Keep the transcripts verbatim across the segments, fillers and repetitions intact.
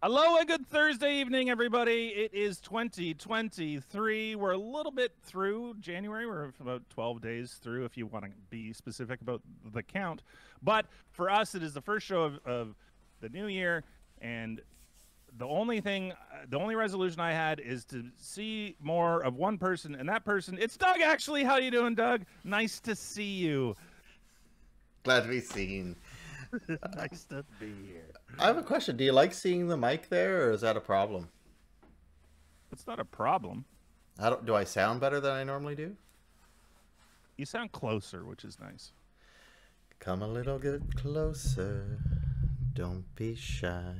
Hello and good Thursday evening, everybody. It is twenty twenty-three. We're a little bit through January. We're about twelve days through, if you want to be specific about the count. But for us, it is the first show of, of the new year. And the only thing, the only resolution I had is to see more of one person. And that person, it's Doug, actually. How you doing, Doug? Nice to see you. Glad to be seen. Nice to be here. I have a question. Do you like seeing the mic there, or is that a problem? It's not a problem. I don't, do I sound better than I normally do? You sound closer, which is nice. Come a little bit closer. Don't be shy.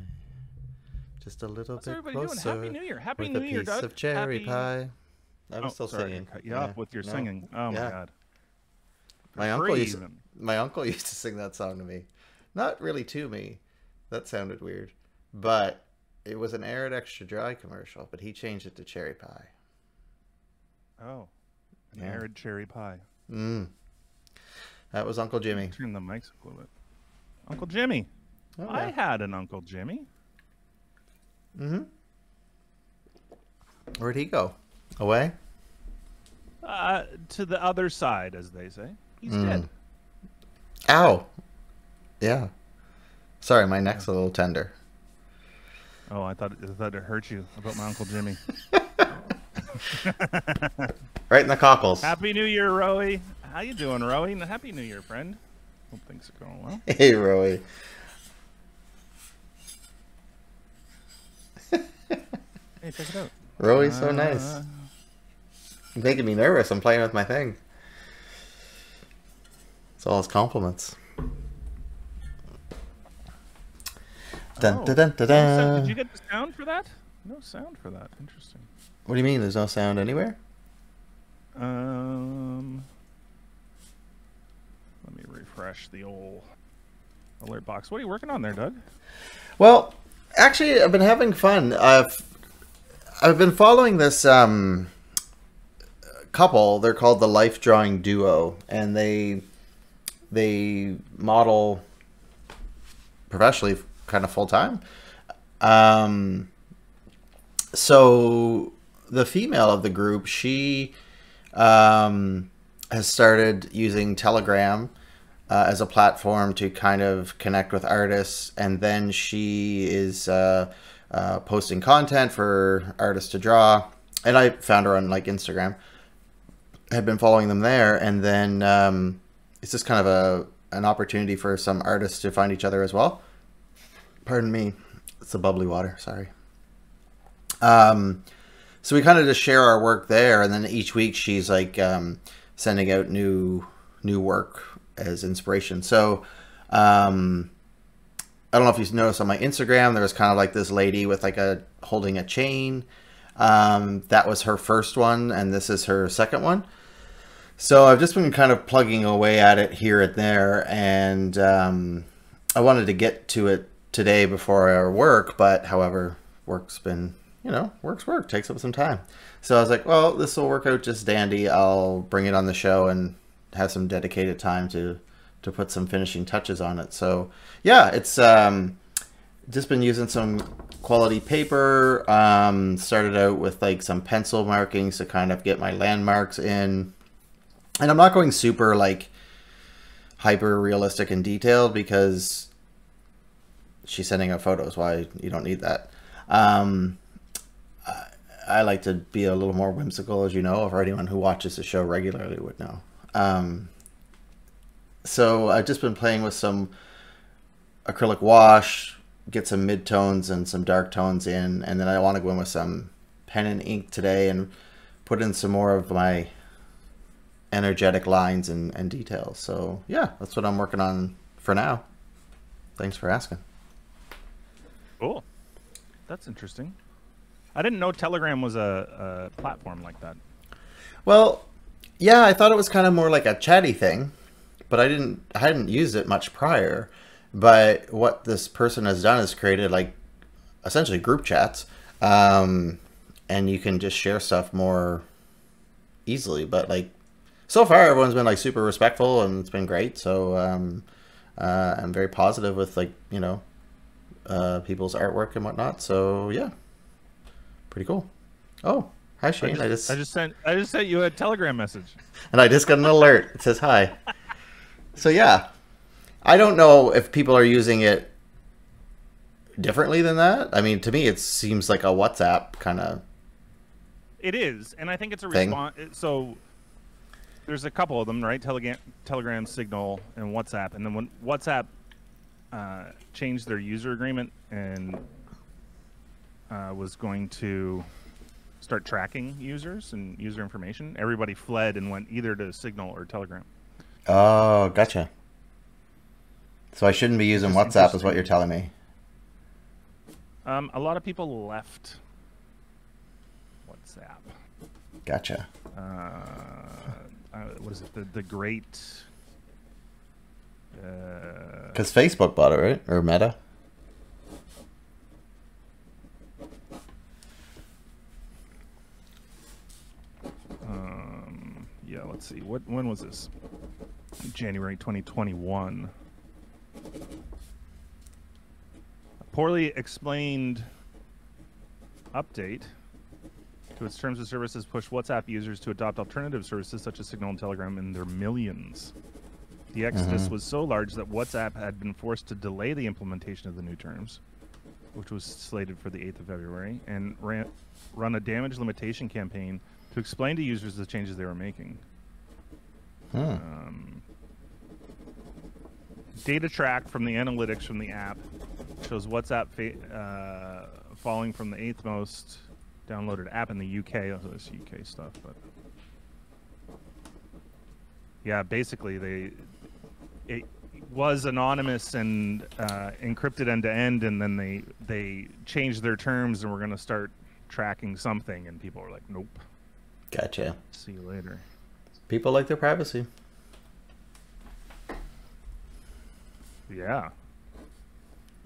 Just a little How's bit everybody closer. Doing? Happy New Year. Happy New Year, Doug. With a piece of cherry Happy... pie. I'm oh, still sorry, singing. Cut you yeah. up with your no. singing. Oh, yeah. my God. My Free uncle, used to, my uncle used to sing that song to me. Not really to me. That sounded weird. But it was an Arid Extra Dry commercial, but he changed it to cherry pie. Oh. An yeah. Arid cherry pie. Mm. That was Uncle Jimmy. Turn the mics a little bit. Uncle Jimmy. Oh, yeah. I had an Uncle Jimmy. Mm-hmm. Where'd he go? Away? Uh, to the other side, as they say. He's mm. dead. Ow. Yeah. Sorry, my neck's a little tender. Oh, I thought, I thought it hurt you about my Uncle Jimmy. Right in the cockles. Happy New Year, Roey. How you doing, Roey? Happy New Year, friend. Hope things are going well. Hey, Roey. Hey, check it out. Roey's uh, so nice. You're making me nervous. I'm playing with my thing. It's all his compliments. Dun, oh. dun, dun, dun, dun. Did you get the sound for that? No sound for that. Interesting. What do you mean? There's no sound anywhere? Um, let me refresh the old alert box. What are you working on there, Doug? Well, actually, I've been having fun. I've I've been following this um couple. They're called the Life Drawing Duo, and they they model professionally. Kind of full-time. Um, so the female of the group, she um, has started using Telegram uh, as a platform to kind of connect with artists, and then she is uh, uh, posting content for artists to draw. And I found her on like Instagram. I've been following them there, and then um, it's just kind of a an opportunity for some artists to find each other as well. Pardon me, it's the bubbly water, sorry. Um, so we kind of just share our work there, and then each week she's like um, sending out new new work as inspiration. So um, I don't know if you've noticed on my Instagram, there was kind of like this lady with like a holding a chain. Um, that was her first one, and this is her second one. So I've just been kind of plugging away at it here and there, and um, I wanted to get to it today before our work, but however, work's been, you know, work's work, takes up some time. So I was like, well, this will work out just dandy. I'll bring it on the show and have some dedicated time to to put some finishing touches on it. So yeah, it's um just been using some quality paper. Um started out with like some pencil markings to kind of get my landmarks in, and I'm not going super like hyper realistic and detailed because she's sending out photos. Why? You don't need that. Um, I, I like to be a little more whimsical, as you know, for anyone who watches the show regularly would know. Um, so I've just been playing with some acrylic wash, get some mid-tones and some dark tones in, and then I want to go in with some pen and ink today and put in some more of my energetic lines and, and details. So yeah, that's what I'm working on for now. Thanks for asking. Cool. That's interesting. I didn't know Telegram was a, a platform like that. Well, yeah, I thought it was kind of more like a chatty thing, but I didn't, I hadn't used it much prior. But what this person has done is created like essentially group chats, um, and you can just share stuff more easily. But like so far, everyone's been like super respectful, and it's been great. So um, uh, I'm very positive with like, you know, uh, people's artwork and whatnot. So yeah, pretty cool. Oh, hi Shane. I just, I just I just sent I just sent you a Telegram message, and I just got an alert. It says hi. So yeah, I don't know if people are using it differently than that. I mean, to me, it seems like a WhatsApp kind of. It is, and I think it's a response. So there's a couple of them, right? Telegram, Telegram, Signal, and WhatsApp. And then when WhatsApp uh, changed their user agreement and uh, was going to start tracking users and user information, everybody fled and went either to Signal or Telegram. Oh, gotcha. So I shouldn't be using That's WhatsApp, is what you're telling me. Um, a lot of people left WhatsApp. Gotcha. Uh, uh, what is it? The, the great... Because uh... Facebook bought it, right? Or Meta? Um, yeah, let's see. What? When was this? January twenty twenty-one. Poorly explained update to its terms of services pushed WhatsApp users to adopt alternative services such as Signal and Telegram in their millions. The exodus mm-hmm. was so large that WhatsApp had been forced to delay the implementation of the new terms, which was slated for the eighth of February, and ran, run a damage limitation campaign to explain to users the changes they were making. Hmm. Um, data track from the analytics from the app shows WhatsApp fa uh, falling from the eighth most downloaded app in the U K. Oh, this U K stuff, but yeah, basically they it was anonymous and uh, encrypted end to end, and then they they changed their terms and we're gonna start tracking something, and people were like, nope. Gotcha. See you later. People like their privacy. Yeah.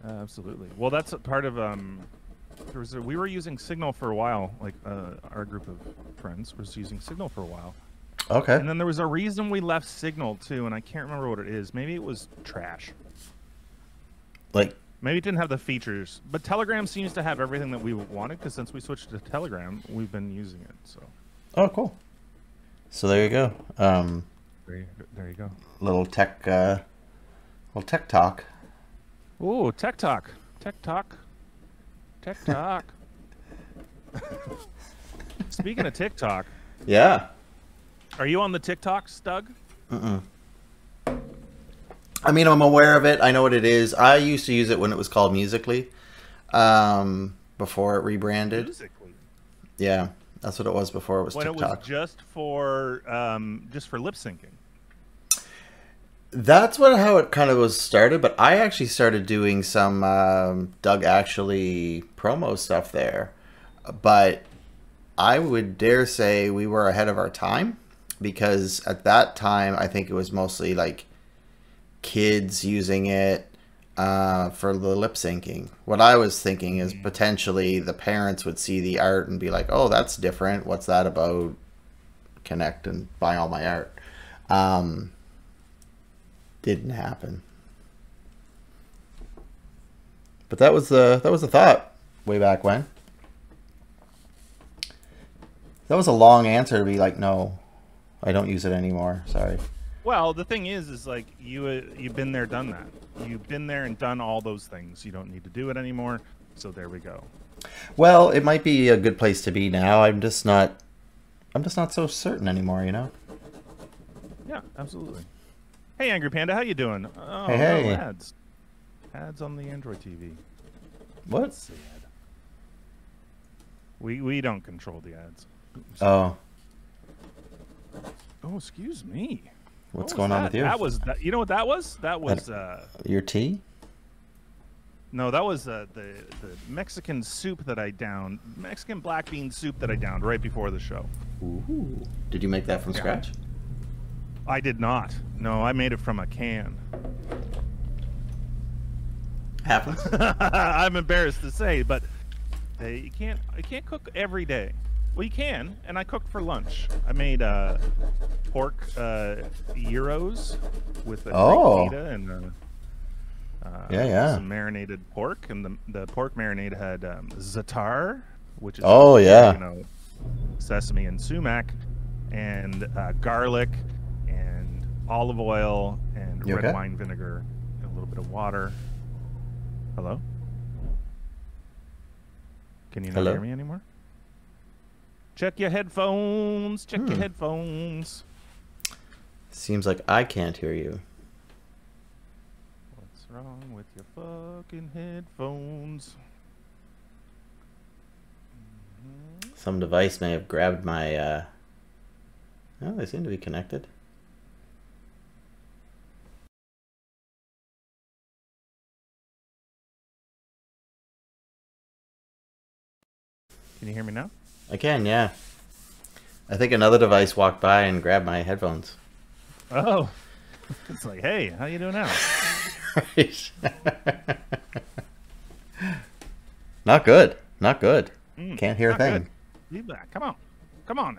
Uh, absolutely. Well, that's a part of um. There was a, we were using Signal for a while. Like uh, our group of friends was using Signal for a while. Okay. And then there was a reason we left Signal too, and I can't remember what it is. Maybe it was trash. Like. Maybe it didn't have the features, but Telegram seems to have everything that we wanted. Because since we switched to Telegram, we've been using it. So. Oh, cool. So there you go. Um, there, you, there you go. Little tech. Uh, little tech talk. Ooh, tech talk, tech talk, tech talk. Speaking of TikTok, yeah, are you on the TikToks, Doug? Mm-mm. I mean, I'm aware of it. I know what it is. I used to use it when it was called Musical.ly, um, before it rebranded. Musical.ly. Yeah, that's what it was before it was when TikTok. When it was just for um, just for lip syncing. That's what how it kind of was started, but I actually started doing some um, Doug actually promo stuff there. But I would dare say we were ahead of our time, because at that time I think it was mostly like kids using it uh, for the lip syncing. What I was thinking is potentially the parents would see the art and be like, "Oh, that's different. What's that about? Connect and buy all my art." Um, Didn't happen, but that was the that was the thought way back when. That was a long answer to be like, no, I don't use it anymore. Sorry. Well, the thing is, is like you uh, you've been there, done that. You've been there and done all those things. You don't need to do it anymore. So there we go. Well, it might be a good place to be now. I'm just not, I'm just not so certain anymore. You know. Yeah, absolutely. Hey, Angry Panda, how you doing? Oh, hey, hey. No, ads. Ads on the Android T V. What? Sad. We we don't control the ads. Oops. Oh. Oh, excuse me. What's going on with you? That was that, you know what that was? That was uh, your tea? No, that was uh, the the Mexican soup that I downed. Mexican black bean soup that I downed right before the show. Ooh. Did you make that from yeah. scratch? I did not. No, I made it from a can. Happens. I'm embarrassed to say, but they, you can't. You can't cook every day. Well, you can, and I cooked for lunch. I made uh, pork uh, gyros with a oh. great pita and uh, Uh, yeah, yeah. Some marinated pork, and the the pork marinade had um, za'atar, which is oh like, yeah, you know, sesame and sumac, and uh, garlic, and olive oil, and you red okay? wine vinegar, and a little bit of water. Hello. Can you not Hello? hear me anymore? Check your headphones. Check hmm. your headphones. Seems like I can't hear you. What's wrong with your fucking headphones? Some device may have grabbed my, uh... oh, they seem to be connected. Can you hear me now? I can, yeah. I think another device walked by and grabbed my headphones. Oh, it's like, hey, how you doing now? Not good. Not good. Mm, Can't hear a thing. Leave that. Come on. Come on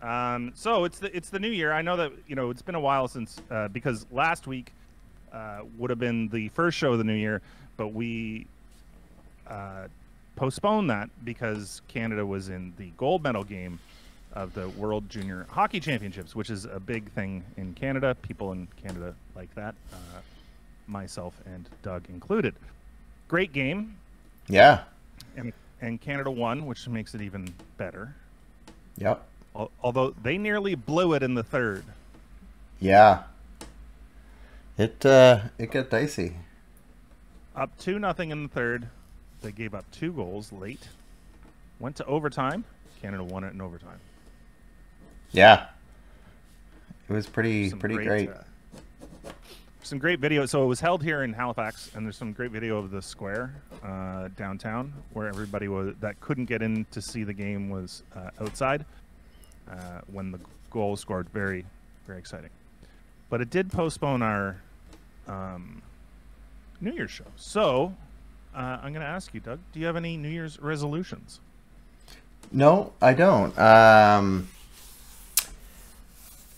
now. Um, so it's the it's the new year. I know that, you know, it's been a while since uh, because last week uh, would have been the first show of the new year, but we uh, postponed that because Canada was in the gold medal game of the World Junior Hockey Championships, which is a big thing in Canada. People in Canada like that, uh, myself and Doug included. Great game. Yeah. And, and Canada won, which makes it even better. Yep. Al although they nearly blew it in the third. Yeah. It, uh, it got dicey. Up two nothing in the third. They gave up two goals late. Went to overtime. Canada won it in overtime. Yeah. It was pretty some pretty great. great. Uh, some great video. So it was held here in Halifax, and there's some great video of the square uh, downtown where everybody was, that couldn't get in to see the game was uh, outside uh, when the goal was scored. Very, very exciting. But it did postpone our um, New Year's show. So... Uh, I'm going to ask you, Doug, do you have any New Year's resolutions? No, I don't. Um,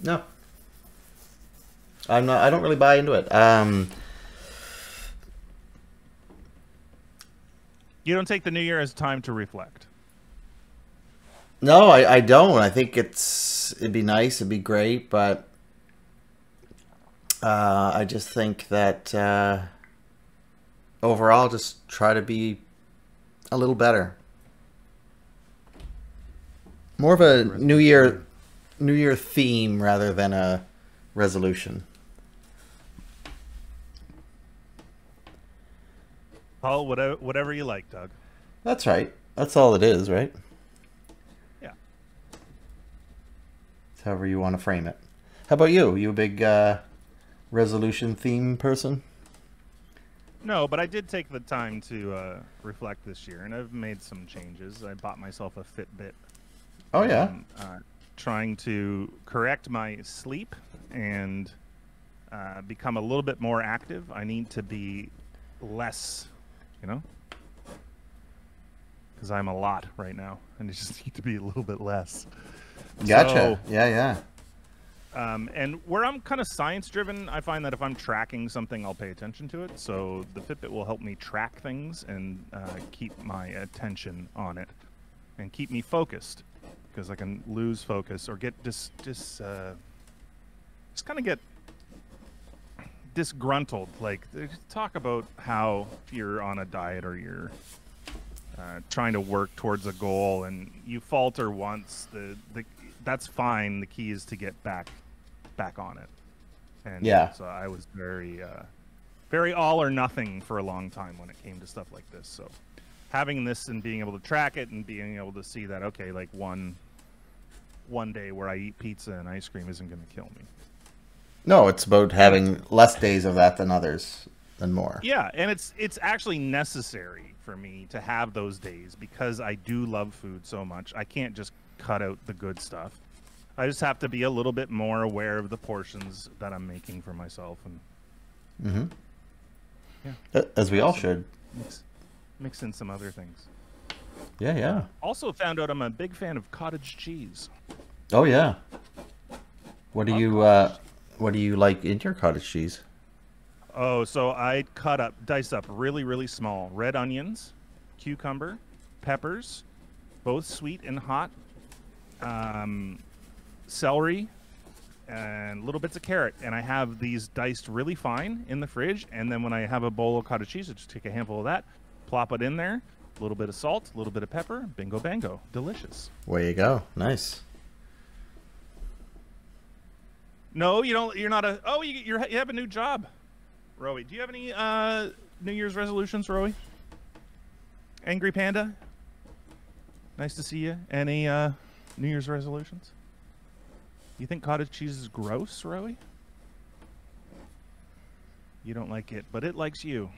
no, I'm not. I don't really buy into it. Um, you don't take the New Year as time to reflect. No, I, I don't. I think it's it'd be nice. It'd be great. But uh, I just think that... Uh, overall, just try to be a little better. More of a New Year, New Year theme rather than a resolution. Paul, whatever, whatever you like, Doug. That's right. That's all it is, right? Yeah. It's however you want to frame it. How about you? Are you a big uh, resolution theme person? No, but I did take the time to uh, reflect this year, and I've made some changes. I bought myself a Fitbit. Oh, yeah? Um, uh, trying to correct my sleep and uh, become a little bit more active. I need to be less, you know? Because I'm a lot right now, and I just need to be a little bit less. Gotcha. So, yeah, yeah. Um, and where I'm kind of science-driven, I find that if I'm tracking something, I'll pay attention to it. So the Fitbit will help me track things and uh, keep my attention on it and keep me focused, because I can lose focus or get dis, dis, uh, just kind of get disgruntled. Like, they talk about how if you're on a diet or you're uh, trying to work towards a goal and you falter once, the, the that's fine. The key is to get back back on it. And yeah, so I was very uh very all or nothing for a long time when it came to stuff like this. So having this and being able to track it and being able to see that, okay, like one one day where I eat pizza and ice cream isn't going to kill me. No, it's about having less days of that than others, than more. Yeah, and it's it's actually necessary for me to have those days because I do love food so much. I can't just cut out the good stuff. I just have to be a little bit more aware of the portions that I'm making for myself, and mm-hmm. yeah, as we mix all in, should mix, mix in some other things. Yeah, yeah. Also found out I'm a big fan of cottage cheese. Oh yeah, What do you uh, what do you like in your cottage cheese? Oh, so I cut up, dice up really, really small red onions, cucumber, peppers, both sweet and hot, um, celery, and little bits of carrot. And I have these diced really fine in the fridge. And then when I have a bowl of cottage cheese, I just take a handful of that, plop it in there, a little bit of salt, a little bit of pepper, bingo bango, delicious. Way you go. Nice. No, you don't. You're not a. Oh, you you're, you have a new job, Roey. Do you have any uh, New Year's resolutions, Roey? Angry Panda. Nice to see you. Any uh, New Year's resolutions? You think cottage cheese is gross, Roey? You don't like it, but it likes you.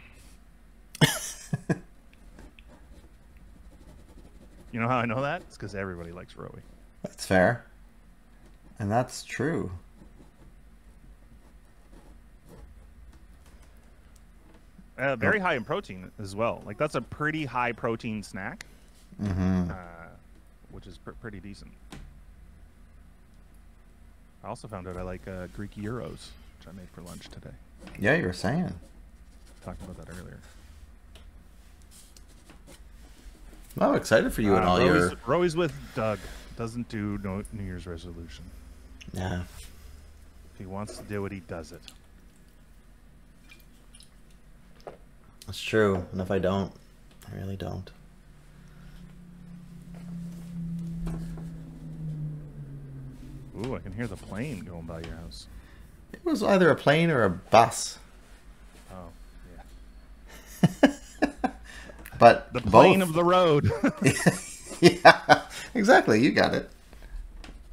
You know how I know that? It's because everybody likes Roey. That's fair, and that's true. Uh, very high in protein as well. Like, that's a pretty high protein snack, mm-hmm. uh, which is pr pretty decent. I also found out I like uh, Greek gyros, which I made for lunch today. Yeah, you were saying. Talked about that earlier. Well, I'm excited for you uh, and all Roey's, your... Roey's with Doug. Doesn't do no New Year's resolution. Yeah. If he wants to do it, he does it. That's true, and if I don't, I really don't. Ooh, I can hear the plane going by your house. It was either a plane or a bus. Oh, yeah. But the plane both. Of the road. Yeah, exactly. You got it.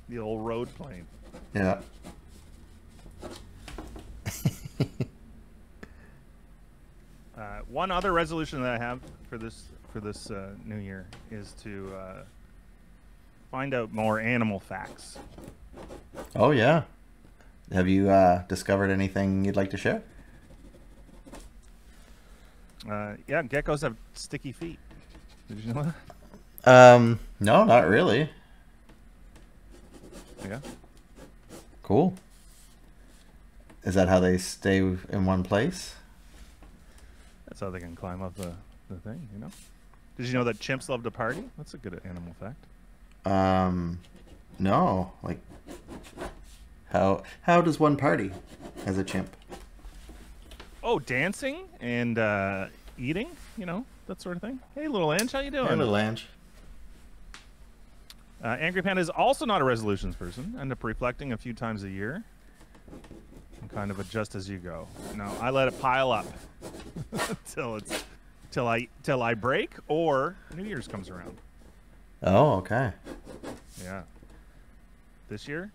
The old road plane. Yeah. Uh, one other resolution that I have for this for this uh, new year is to uh, find out more animal facts. Oh yeah, have you uh, discovered anything you'd like to share? Uh, yeah, geckos have sticky feet. Did you know that? Um, no, not really. Yeah. Cool. Is that how they stay in one place? That's how they can climb up the, the thing, you know? Did you know that chimps love to party? That's a good animal fact. Um, no. Like, how how does one party as a chimp? Oh, dancing and uh, eating, you know, that sort of thing. Hey, little Ange, how you doing? Hey, little Ange. Uh, Angry Panda is also not a resolutions person. End up reflecting a few times a year. And kind of adjust as you go. No, I let it pile up. till it's till I till I break or New Year's comes around. Oh, okay. Yeah. This year?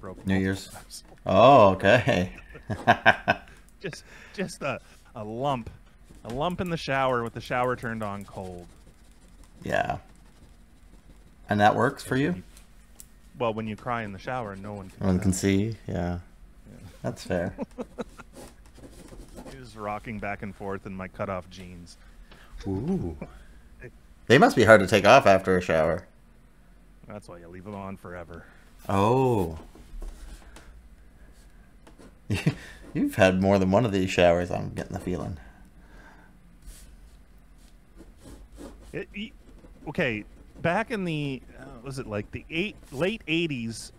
Broke New Year's. Times. Oh, okay. just just a a lump. A lump in the shower with the shower turned on cold. Yeah. And that works for you? you? Well, when you cry in the shower, no one can No one can see, yeah. yeah. That's fair. Rocking back and forth in my cut-off jeans. Ooh. They must be hard to take off after a shower. That's why you leave them on forever. Oh. You've had more than one of these showers, I'm getting the feeling. It, it, okay, back in the, uh, was it like the eight, late eighties,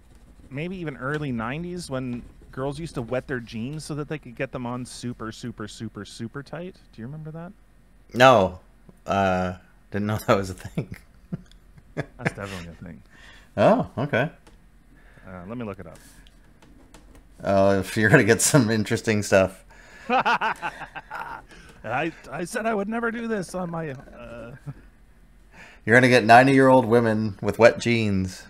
maybe even early nineties, when girls used to wet their jeans so that they could get them on super, super, super, super tight. Do you remember that? No. Uh, didn't know that was a thing. That's definitely a thing. Oh, okay. Uh, let me look it up. Oh, uh, if you're going to get some interesting stuff. I, I said I would never do this on my... Uh... You're going to get ninety-year-old women with wet jeans.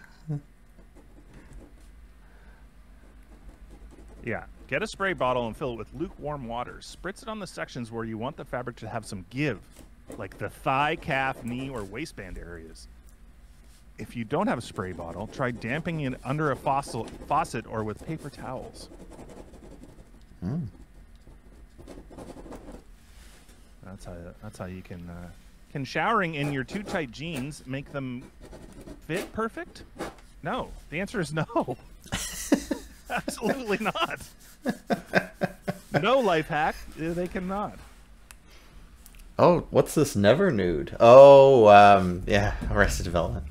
Yeah, get a spray bottle and fill it with lukewarm water. Spritz it on the sections where you want the fabric to have some give, like the thigh, calf, knee, or waistband areas. If you don't have a spray bottle, try damping it under a faucet, faucet or with paper towels. Mm. That's how. That's how you can. Uh, can showering in your too tight jeans make them fit perfect? No, the answer is no. Absolutely not. No life hack. They cannot. Oh, what's this? Never nude. Oh, um, yeah, Arrested Development.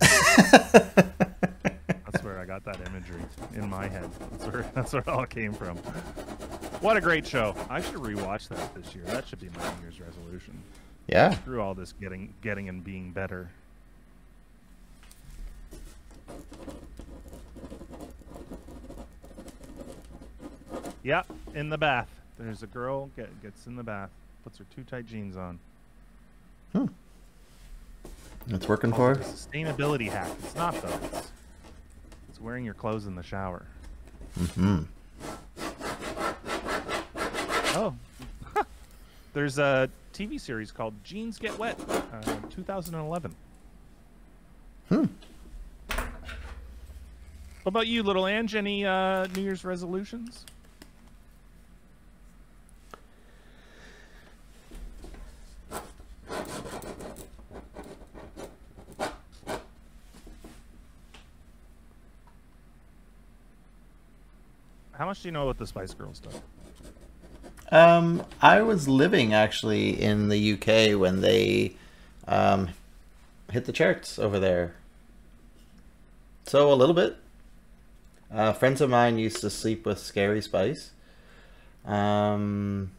That's where I got that imagery in my head. That's where that's where it all came from. What a great show! I should rewatch that this year. That should be my New Year's resolution. Yeah. Through all this getting, getting, and being better. Yeah, in the bath. There's a girl get, gets in the bath, puts her two tight jeans on. Hmm. It's working oh, for her. Sustainability hack. It's not though. It's, it's wearing your clothes in the shower. Mm-hmm. Oh. There's a T V series called Jeans Get Wet, uh, two thousand eleven. Hmm. What about you, Little Ange? Any uh, New Year's resolutions? How much do you know about the Spice Girls stuff? Um, I was living actually in the U K when they um, hit the charts over there. So a little bit. Uh, friends of mine used to sleep with Scary Spice. Um,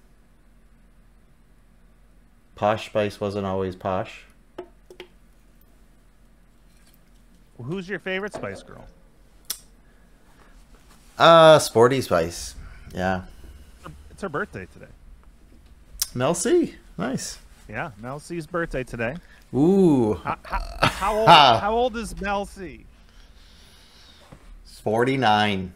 Posh Spice wasn't always posh. Well, who's your favorite Spice Girl? Uh, Sporty Spice. Yeah. It's her birthday today. Mel C. Nice. Yeah, Mel C's birthday today. Ooh. How, how, how, old, how old is Mel C? forty-nine.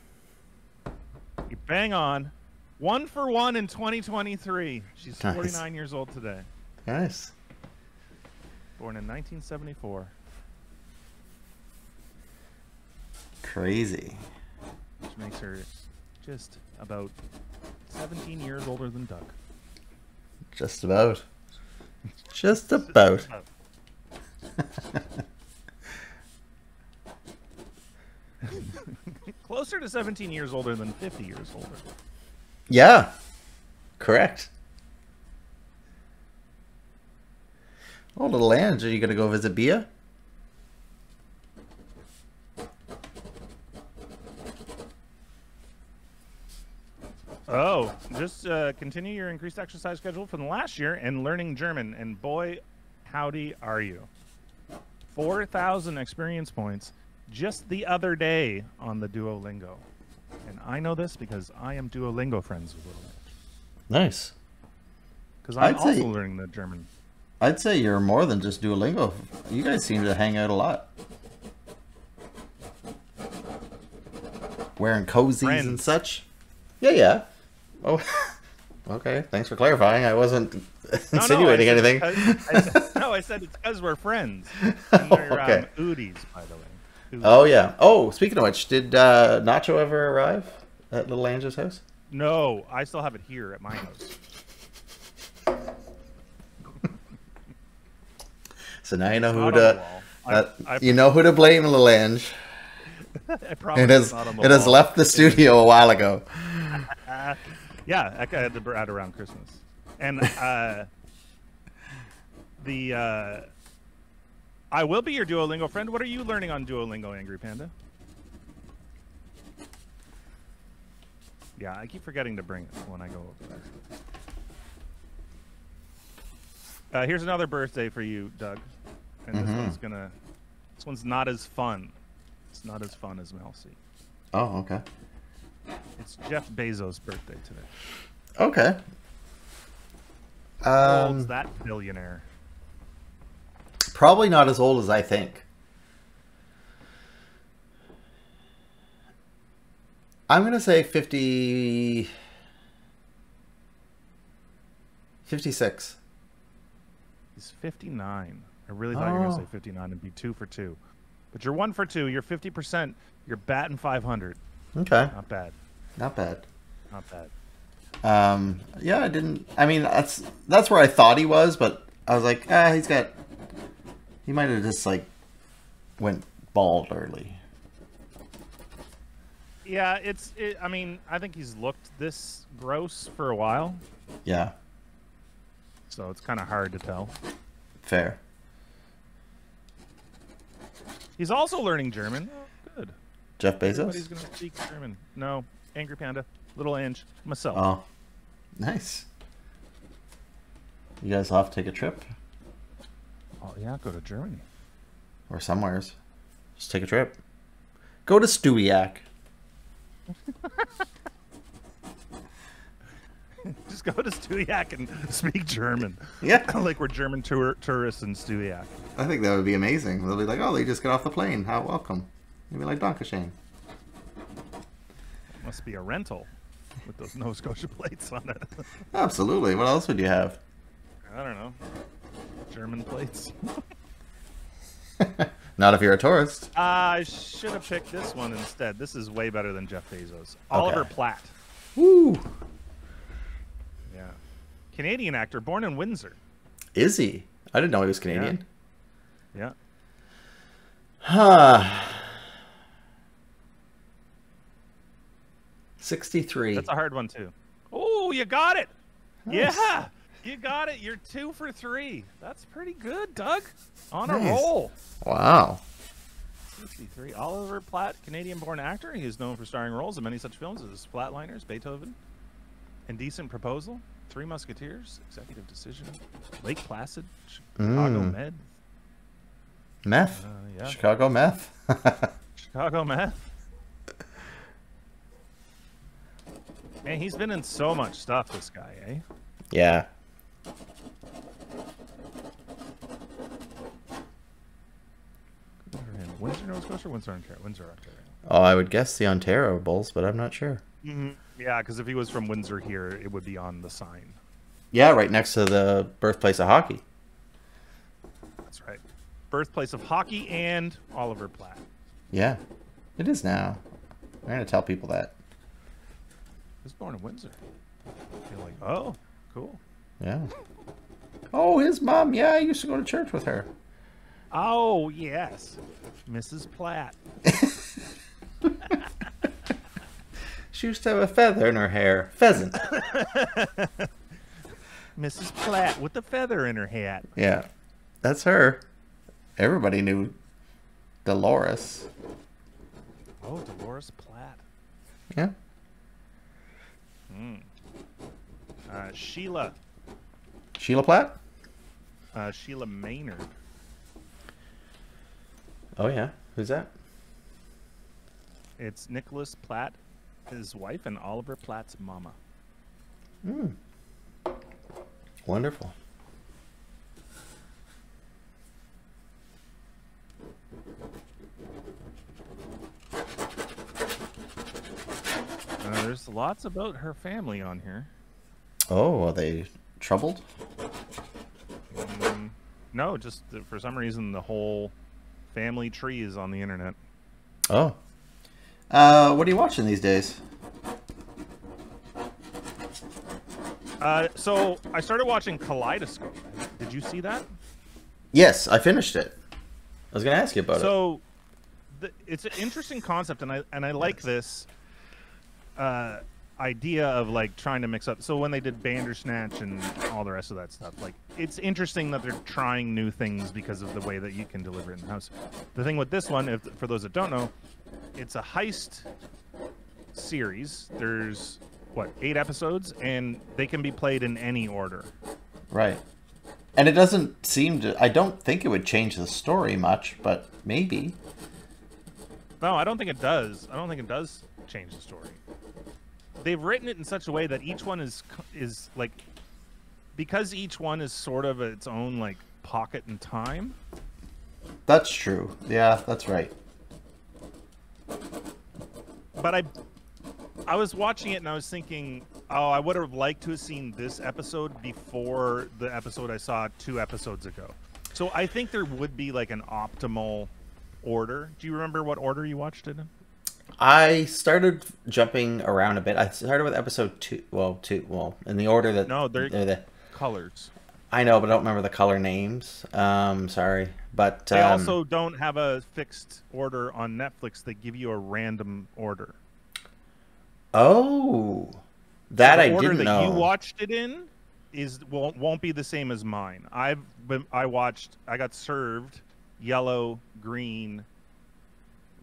You bang on. One for one in twenty twenty-three. She's nice. forty-nine years old today. Nice. Born in nineteen seventy-four. Crazy. Which makes her just about seventeen years older than Doug. Just about. Just about. Just about. Closer to seventeen years older than fifty years older. Yeah. Correct. Oh, Little Ange, are you going to go visit Bia? Oh, just uh, continue your increased exercise schedule from last year and learning German. And boy, howdy are you. four thousand experience points just the other day on the Duolingo. And I know this because I am Duolingo friends with Little Ange. Nice. Because I'm I'd also say, learning the German. I'd say you're more than just Duolingo. You guys seem to hang out a lot. Wearing cozies friends. And such. Yeah, yeah. Oh, okay. Thanks for clarifying. I wasn't no, insinuating no, I anything. I said, no, I said it's because we're friends. And they're, oh, okay. um, Oodies, by the way. Oodies. Oh, yeah. Oh, speaking of which, did uh, Nacho ever arrive at Little Ange's house? No, I still have it here at my house. So now you know who to, uh, I, I, you know who to blame, Little Ange. I it has, it has left the studio a while ago. Uh, yeah, I had the bird around Christmas. And uh, the uh, I will be your Duolingo friend. What are you learning on Duolingo, Angry Panda? Yeah, I keep forgetting to bring it when I go over there. Uh, here's another birthday for you, Doug. And mm-hmm. this one's gonna this one's not as fun. It's not as fun as Mel C. Oh, okay. It's Jeff Bezos' birthday today. Okay. How um, old's that billionaire? Probably not as old as I think. I'm going to say fifty... fifty-six. He's fifty-nine. I really thought oh. you were going to say fifty-nine and be two for two. But you're one for two. You're fifty percent. You're batting five hundred. Okay. Not bad. Not bad. Not bad. Um, yeah, I didn't. I mean, that's that's where I thought he was, but I was like, ah, he's got. He might have just like went bald early. Yeah, it's. It, I mean, I think he's looked this gross for a while. Yeah. So it's kind of hard to tell. Fair. He's also learning German. Oh, good. Jeff Bezos? Everybody's going to speak German. No, Angry Panda, Little Ange, myself. Oh, nice. You guys will have to take a trip. Oh, yeah, go to Germany. Or somewheres. Just take a trip. Go to Stewiak. Just go to Stewiak and speak German. Yeah. Like we're German tour tourists in Stewiak. I think that would be amazing. They'll be like, oh, they just got off the plane. How welcome. They'll be like, Dankeschön. Must be a rental with those Nova Scotia plates on it. Absolutely. What else would you have? I don't know. German plates. Not if you're a tourist. Uh, I should have picked this one instead. This is way better than Jeff Bezos. Oliver okay. Platt. Woo. Yeah. Canadian actor, born in Windsor. Is he? I didn't know he was Canadian. Yeah. Huh. Yeah. sixty-three. That's a hard one, too. Oh, you got it. Nice. Yeah. You got it. You're two for three. That's pretty good, Doug. On nice. a roll. Wow. sixty-three. Oliver Platt, Canadian-born actor. He is known for starring roles in many such films as Flatliners, Beethoven, Indecent Proposal, Three Musketeers, Executive Decision, Lake Placid, Chicago mm. Med. Meth. Uh, yeah. Chicago Meth. Chicago Meth. Man, he's been in so much stuff, this guy, eh? Yeah. Windsor, Nova Scotia, Windsor, Ontario. Windsor, Ontario. Oh, I would guess the Ontario Bulls, but I'm not sure. Mm-hmm. Yeah, because if he was from Windsor here, it would be on the sign. Yeah, right next to the birthplace of hockey. That's right. Birthplace of hockey and Oliver Platt. Yeah, it is now. I'm going to tell people that. I was born in Windsor. You're like, oh, cool. Yeah. Oh, his mom. Yeah, I used to go to church with her. Oh, yes. Missus Platt. She used to have a feather in her hair. Pheasant. Missus Platt with the feather in her hat. Yeah. That's her. Everybody knew Dolores. Oh, Dolores Platt. Yeah. Hmm. Uh, Sheila. Sheila Platt? Uh, Sheila Maynard. Oh, yeah. Who's that? It's Nicholas Platt, his wife, and Oliver Platt's mama. Hmm. Wonderful. Uh, there's lots about her family on here. Oh, are they troubled? Um, no, just uh, for some reason the whole family tree is on the internet. Oh. Uh, what are you watching these days? Uh, so I started watching Kaleidoscope. Did you see that? Yes, I finished it. I was going to ask you about so, it. So it's an interesting concept, and I and I like this. Uh, idea of like trying to mix up. So when they did Bandersnatch and all the rest of that stuff, like it's interesting that they're trying new things because of the way that you can deliver it in the house. The thing with this one, if for those that don't know, it's a heist series. There's what eight episodes, and they can be played in any order. Right, and it doesn't seem to. I don't think it would change the story much, but maybe. No, I don't think it does. I don't think it does change the story. They've written it in such a way that each one is is like, because each one is sort of its own like pocket in time. That's true. Yeah, that's right. But I I was watching it and I was thinking, oh, I would have liked to have seen this episode before the episode I saw two episodes ago. So I think there would be like an optimal order. Do you remember what order you watched it in? I started jumping around a bit. I started with episode two. Well, two. Well, in the order that no, they're, they're the colors. I know, but I don't remember the color names. Um, sorry, but they um, also don't have a fixed order on Netflix. They give you a random order. Oh, that so I didn't know. The order that you watched it in is won't won't be the same as mine. I've been, I watched. I got served yellow, green,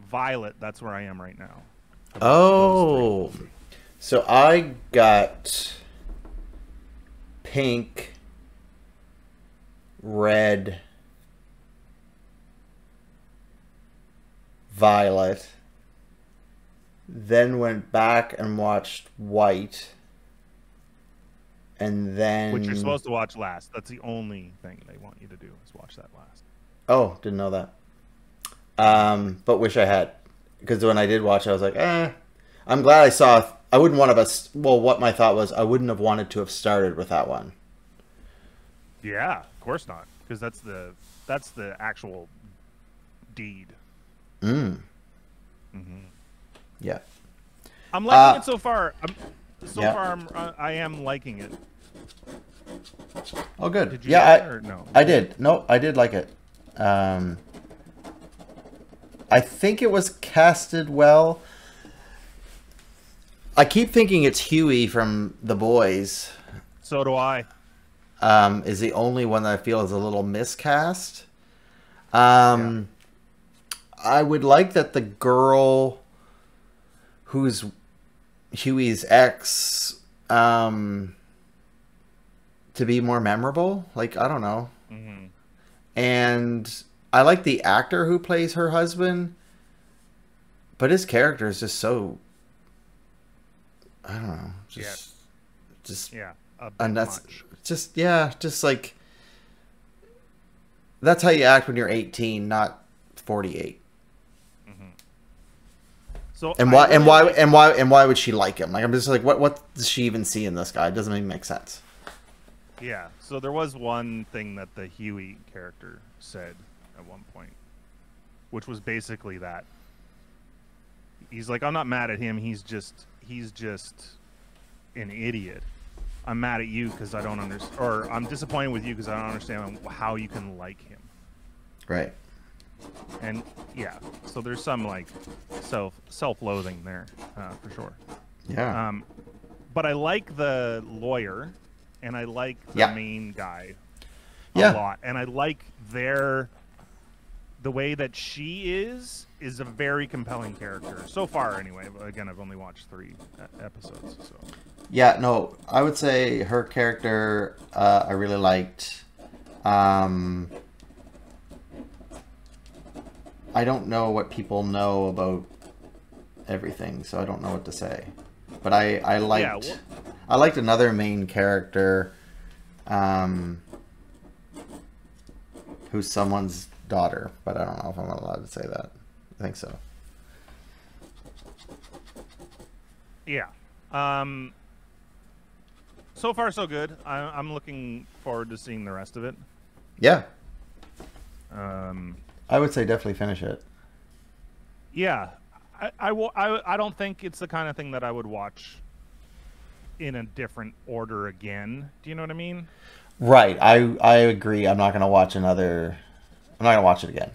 violet. That's where I am right now. Oh, so I got pink, red, violet, then went back and watched white, and then... Which you're supposed to watch last. That's the only thing they want you to do is watch that last. Oh, didn't know that. Um, but wish I had. Because when I did watch it, I was like, eh. I'm glad I saw... I wouldn't want to have... A, well, what my thought was, I wouldn't have wanted to have started with that one. Yeah, of course not. Because that's the, that's the actual deed. Mm. Mm-hmm. Yeah. I'm liking uh, it so far. I'm, so yeah. far, I'm, uh, I am liking it. Oh, good. Did you yeah, I, or no? I did. No, I did like it. Um... I think it was casted well. I keep thinking it's Huey from The Boys. So do I. Um, is the only one that I feel is a little miscast. Um, yeah. I would like that the girl who's Huey's ex um, to be more memorable. Like, I don't know. Mm-hmm. And... I like the actor who plays her husband, but his character is just so, I don't know, just, yeah. just, yeah, and that's much. just, yeah, just like, that's how you act when you're eighteen, not forty-eight. Mm-hmm. So, and why, and why, and why, and why would she like him? Like, I'm just like, what, what does she even see in this guy? It doesn't even make sense. Yeah. So there was one thing that the Huey character said at one point, which was basically that he's like, I'm not mad at him, he's just he's just an idiot. I'm mad at you because I don't understand, or I'm disappointed with you because I don't understand how you can like him, right? And yeah, so there's some like self self-loathing there, uh, for sure. Yeah. Um but I like the lawyer and I like the yeah. main guy a yeah. lot, and I like their the way that she is is a very compelling character so far. Anyway, again, I've only watched three episodes. So. Yeah, no, I would say her character uh, I really liked. Um, I don't know what people know about everything, so I don't know what to say. But I I liked yeah, well, I liked another main character, um, who's someone's daughter, but I don't know if I'm allowed to say that. I think so. Yeah. Um, so far, so good. I, I'm looking forward to seeing the rest of it. Yeah. Um, I would say definitely finish it. Yeah. I, I, will, I, I don't think it's the kind of thing that I would watch in a different order again. Do you know what I mean? Right. I, I agree. I'm not going to watch another... I'm not going to watch it again.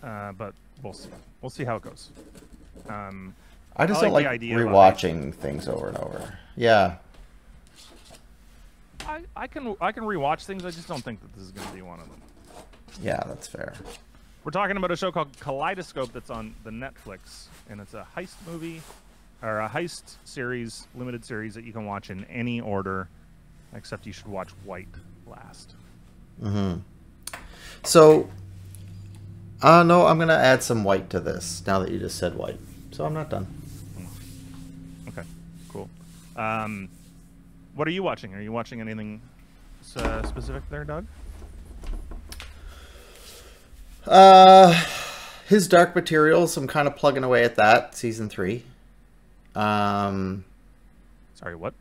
Uh, but we'll see. We'll see how it goes. Um, I just I like don't like rewatching things over and over. Yeah. I, I can I can rewatch things. I just don't think that this is going to be one of them. Yeah, that's fair. We're talking about a show called Kaleidoscope that's on the Netflix, and it's a heist movie or a heist series, limited series that you can watch in any order, except you should watch White last. Mm-hmm. So, uh, no, I'm going to add some white to this now that you just said white. So I'm not done. Okay, cool. Um, what are you watching? Are you watching anything uh, specific there, Doug? Uh, His Dark Materials. I'm kind of plugging away at that, season three. Um, Sorry, what?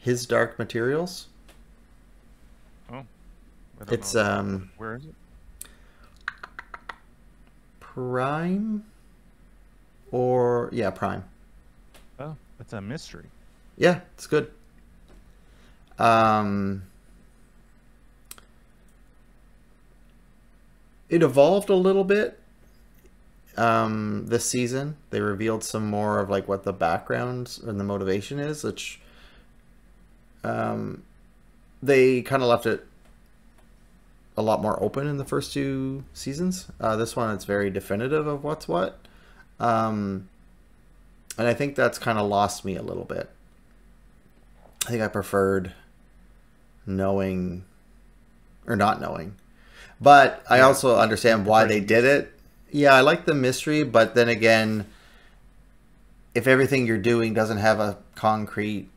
His Dark Materials. It's, know. um... Where is it? Prime? Or... Yeah, Prime. Oh, it's a mystery. Yeah, it's good. Um... It evolved a little bit. um, this season. They revealed some more of like what the background and the motivation is, which um, they kind of left it a lot more open in the first two seasons. Uh, this one, it's very definitive of what's what. Um, and I think that's kind of lost me a little bit. I think I preferred knowing or not knowing, but I also understand why they did it. Yeah. I like the mystery, but then again, if everything you're doing doesn't have a concrete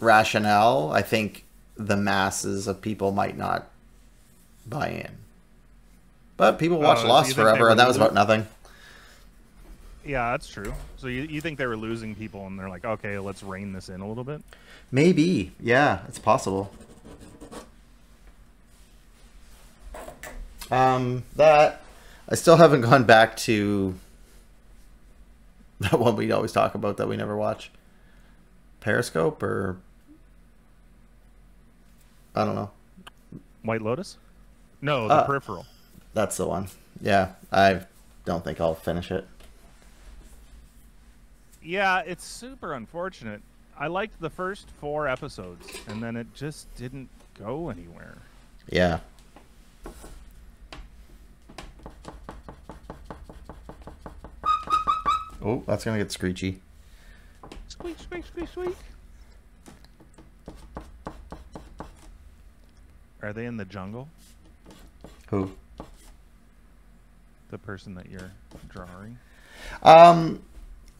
rationale, I think the masses of people might not buy in. But people watched uh, Lost forever, and that was about nothing. Yeah, that's true. So you, you think they were losing people, and they're like, okay, let's rein this in a little bit? Maybe. Yeah, it's possible. Um, that, I still haven't gone back to that one we always talk about that we never watch. Periscope, or... I don't know. White Lotus? No, The uh, Peripheral. That's the one. Yeah, I don't think I'll finish it. Yeah, it's super unfortunate. I liked the first four episodes, and then it just didn't go anywhere. Yeah. Oh, that's going to get screechy. Squeak, squeak, squeak, squeak. Are they in the jungle? Who? The person that you're drawing? Um,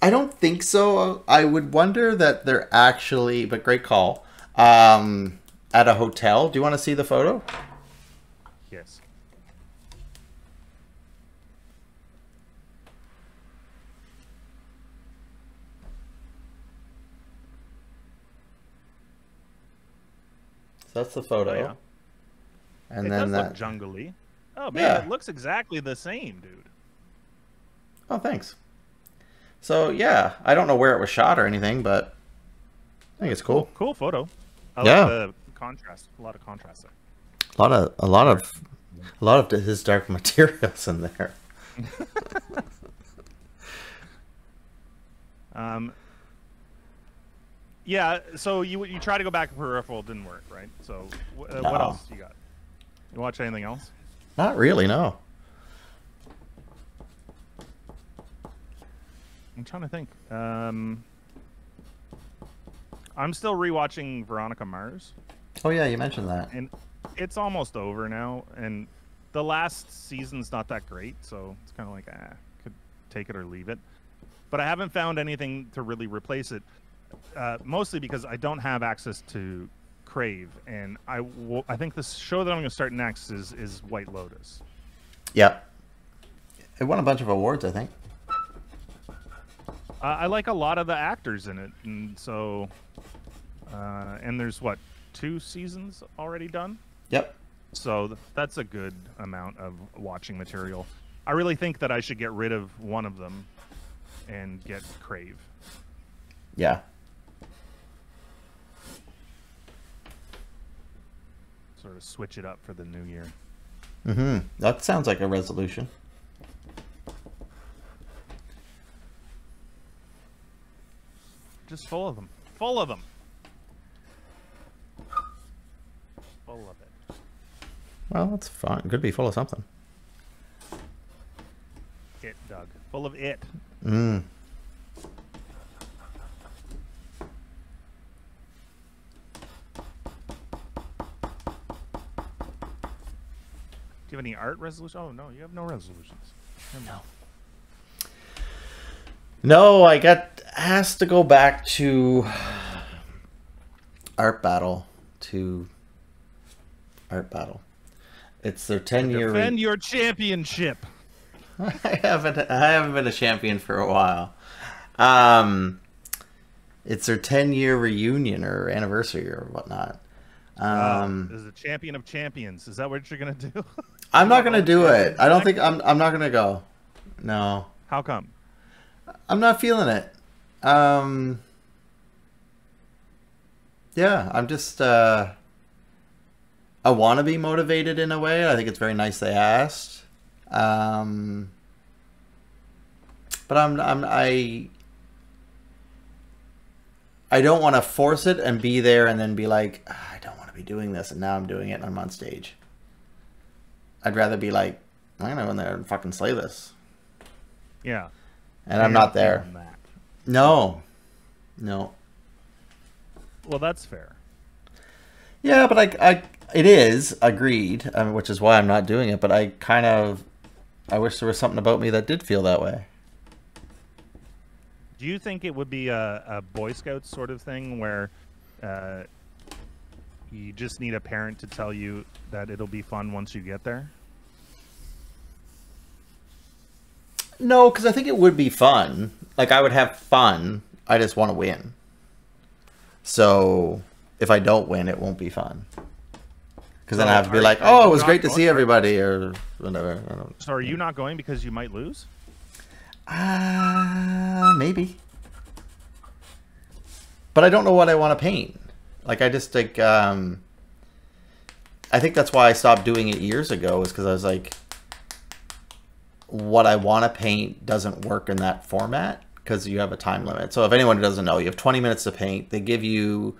I don't think so. I would wonder that they're actually, but great call, um, at a hotel. Do you want to see the photo? Yes. So that's the photo. Oh, yeah. And it then does that look jungle-y. Oh man, yeah. It looks exactly the same, dude. Oh, thanks. So yeah, I don't know where it was shot or anything, but I think it's cool. Cool photo. I yeah. Like the contrast. A lot of contrast there. A lot of a lot of a lot of His Dark Materials in there. um. Yeah. So you you try to go back to Peripheral, didn't work, right? So uh, no. What else you got? You watch anything else? Not really, no. I'm trying to think. Um, I'm still rewatching Veronica Mars. Oh yeah, you mentioned that. And it's almost over now, and the last season's not that great, so it's kind of like ah, could take it or leave it. But I haven't found anything to really replace it, uh, mostly because I don't have access to Crave, and I, w I think the show that I'm going to start next is is White Lotus. Yeah, it won a bunch of awards, I think. Uh, I like a lot of the actors in it, and so uh, and there's what two seasons already done. Yep. So th that's a good amount of watching material. I really think that I should get rid of one of them and get Crave. Yeah. Sort of switch it up for the new year. Mm-hmm. That sounds like a resolution. Just full of them. Full of them. Full of it. Well, that's fine. Could be full of something. It, Doug. Full of it. Mm. Do you have any art resolution? Oh, no, you have no resolutions. No. No, I got asked to go back to Art Battle. To Art Battle. It's their ten-year... Defend your championship! I haven't, I haven't been a champion for a while. Um, it's their ten-year reunion or anniversary or whatnot. Um, uh, is the champion of champions. Is that what you're going to do? I'm not going to do it. I don't think I'm, I'm not going to go. No. How come? I'm not feeling it. Um, yeah, I'm just, uh, I want to be motivated in a way. I think it's very nice they asked. Um, But I'm, I'm I I don't want to force it and be there and then be like, ah, I don't want to be doing this, and now I'm doing it and I'm on stage. I'd rather be like, I'm gonna go in there and fucking slay this. Yeah. And I'm not there. No. No. Well, that's fair. Yeah, but I, I, it is, agreed, I mean, which is why I'm not doing it, but I kind of, I wish there was something about me that did feel that way. Do you think it would be a, a Boy Scouts sort of thing where uh, you just need a parent to tell you that it'll be fun once you get there? No, because I think it would be fun. Like, I would have fun. I just want to win. So if I don't win, it won't be fun. Because then oh, I have to be like, you, oh, it was great to see everybody or whatever. I don't, so are you not going because you might lose? Ah, uh, maybe. But I don't know what I want to paint. Like, I just, like, um... I think that's why I stopped doing it years ago, is because I was like, what I want to paint doesn't work in that format because you have a time limit. So if anyone doesn't know, you have twenty minutes to paint. They give you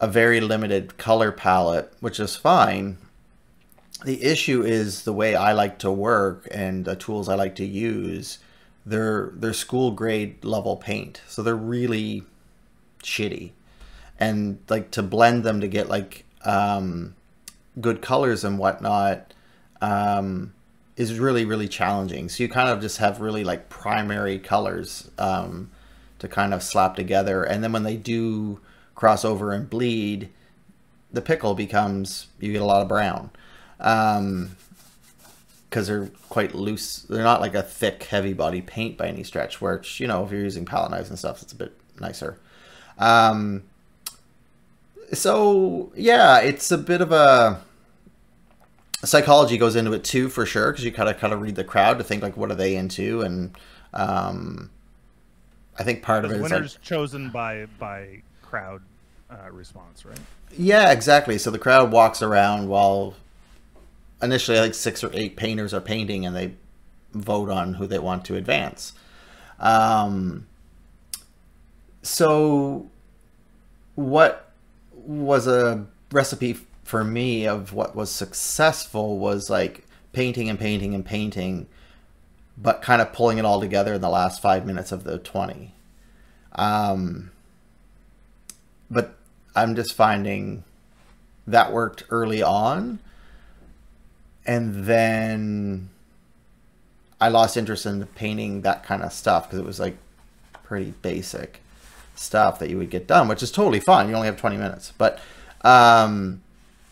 a very limited color palette, which is fine. The issue is the way I like to work and the tools I like to use, they're, they're school grade level paint. So they're really shitty. And like to blend them to get like um, good colors and whatnot, um, is really, really challenging. So you kind of just have really like primary colors um, to kind of slap together. And then when they do cross over and bleed, the pickle becomes, you get a lot of brown. Um, cause they're quite loose. They're not like a thick, heavy body paint by any stretch, which, you know, if you're using palette knives and stuff, it's a bit nicer. Um, so yeah, it's a bit of a, psychology goes into it too, for sure, because you kind of kind of read the crowd to think like, what are they into? And um, I think part of it is winners like, chosen by by crowd uh, response, right? Yeah, exactly. So the crowd walks around while initially like six or eight painters are painting, and they vote on who they want to advance. Um, so what was a recipe for for me of what was successful was like painting and painting and painting, but kind of pulling it all together in the last five minutes of the twenty. Um, but I'm just finding that worked early on. And then I lost interest in painting that kind of stuff because it was like pretty basic stuff that you would get done, which is totally fine. You only have twenty minutes, but, um,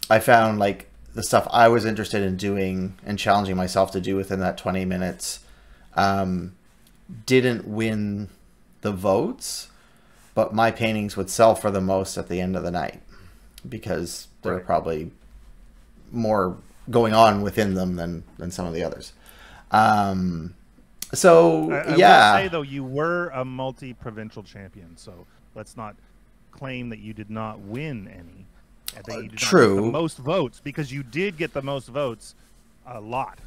I found like the stuff I was interested in doing and challenging myself to do within that twenty minutes um, didn't win the votes, but my paintings would sell for the most at the end of the night because there were probably more going on within them than, than some of the others. Um, so, I, I yeah. I will say though, you were a multi-provincial champion, so let's not claim that you did not win any. That you did True. Not get the most votes, because you did get the most votes a lot.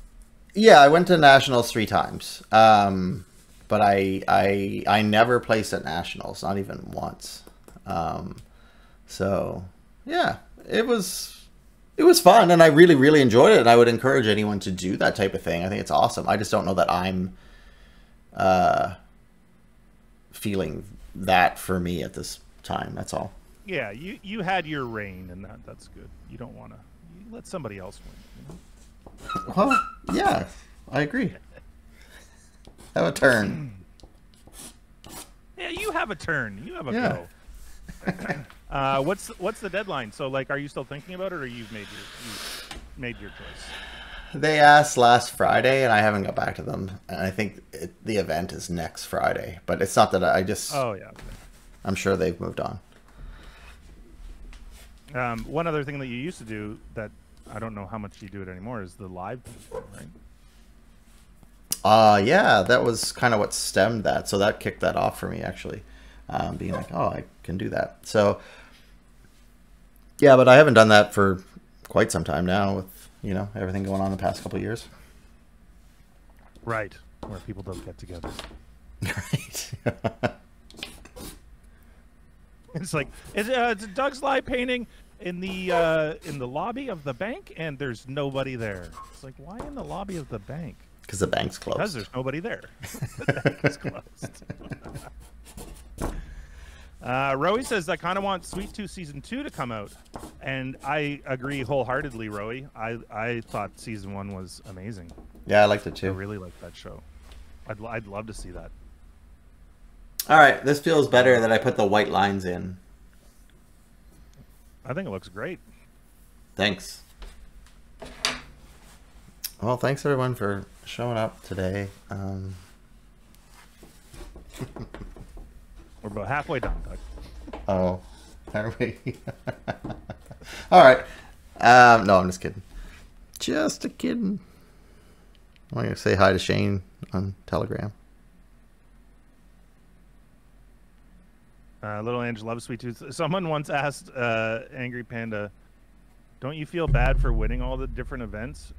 Yeah, I went to nationals three times, um, but I I I never placed at nationals, not even once. Um, so yeah, it was it was fun, and I really really enjoyed it. And I would encourage anyone to do that type of thing. I think it's awesome. I just don't know that I'm uh, feeling that for me at this time. That's all. Yeah, you, you had your reign, and that that's good. You don't want to let somebody else win. You know? Well, yeah, I agree. Have a turn. Yeah, you have a turn. You have a yeah. go. uh, what's what's the deadline? So, like, are you still thinking about it, or you've made your you've made your choice? They asked last Friday, and I haven't got back to them. And I think it, the event is next Friday, but it's not that I just. Oh yeah. Okay. I'm sure they've moved on. Um, one other thing that you used to do that I don't know how much you do it anymore is the live thing, right? Uh, yeah, that was kind of what stemmed that. So that kicked that off for me, actually, um, being like, oh, I can do that. So, yeah, but I haven't done that for quite some time now with, you know, everything going on the past couple of years. Right, where people don't get together. Right. It's like it's, uh, it's Doug's live painting in the uh, in the lobby of the bank, and there's nobody there. It's like, why in the lobby of the bank? Because the bank's closed. Because there's nobody there. The bank is closed. uh, Roey says, I kind of want Sweet Tooth Season two to come out. And I agree wholeheartedly, Roey. I, I thought Season one was amazing. Yeah, I liked it too. I really liked that show. I'd, I'd love to see that. All right, this feels better that I put the white lines in. I think it looks great. Thanks. Well, thanks everyone for showing up today. Um... We're about halfway done, Doug. Oh, are we? All right. Um, no, I'm just kidding. Just a kidding. I'm gonna say hi to Shane on Telegram. Uh, little Ange loves Sweet Tooth. Someone once asked uh, Angry Panda, don't you feel bad for winning all the different events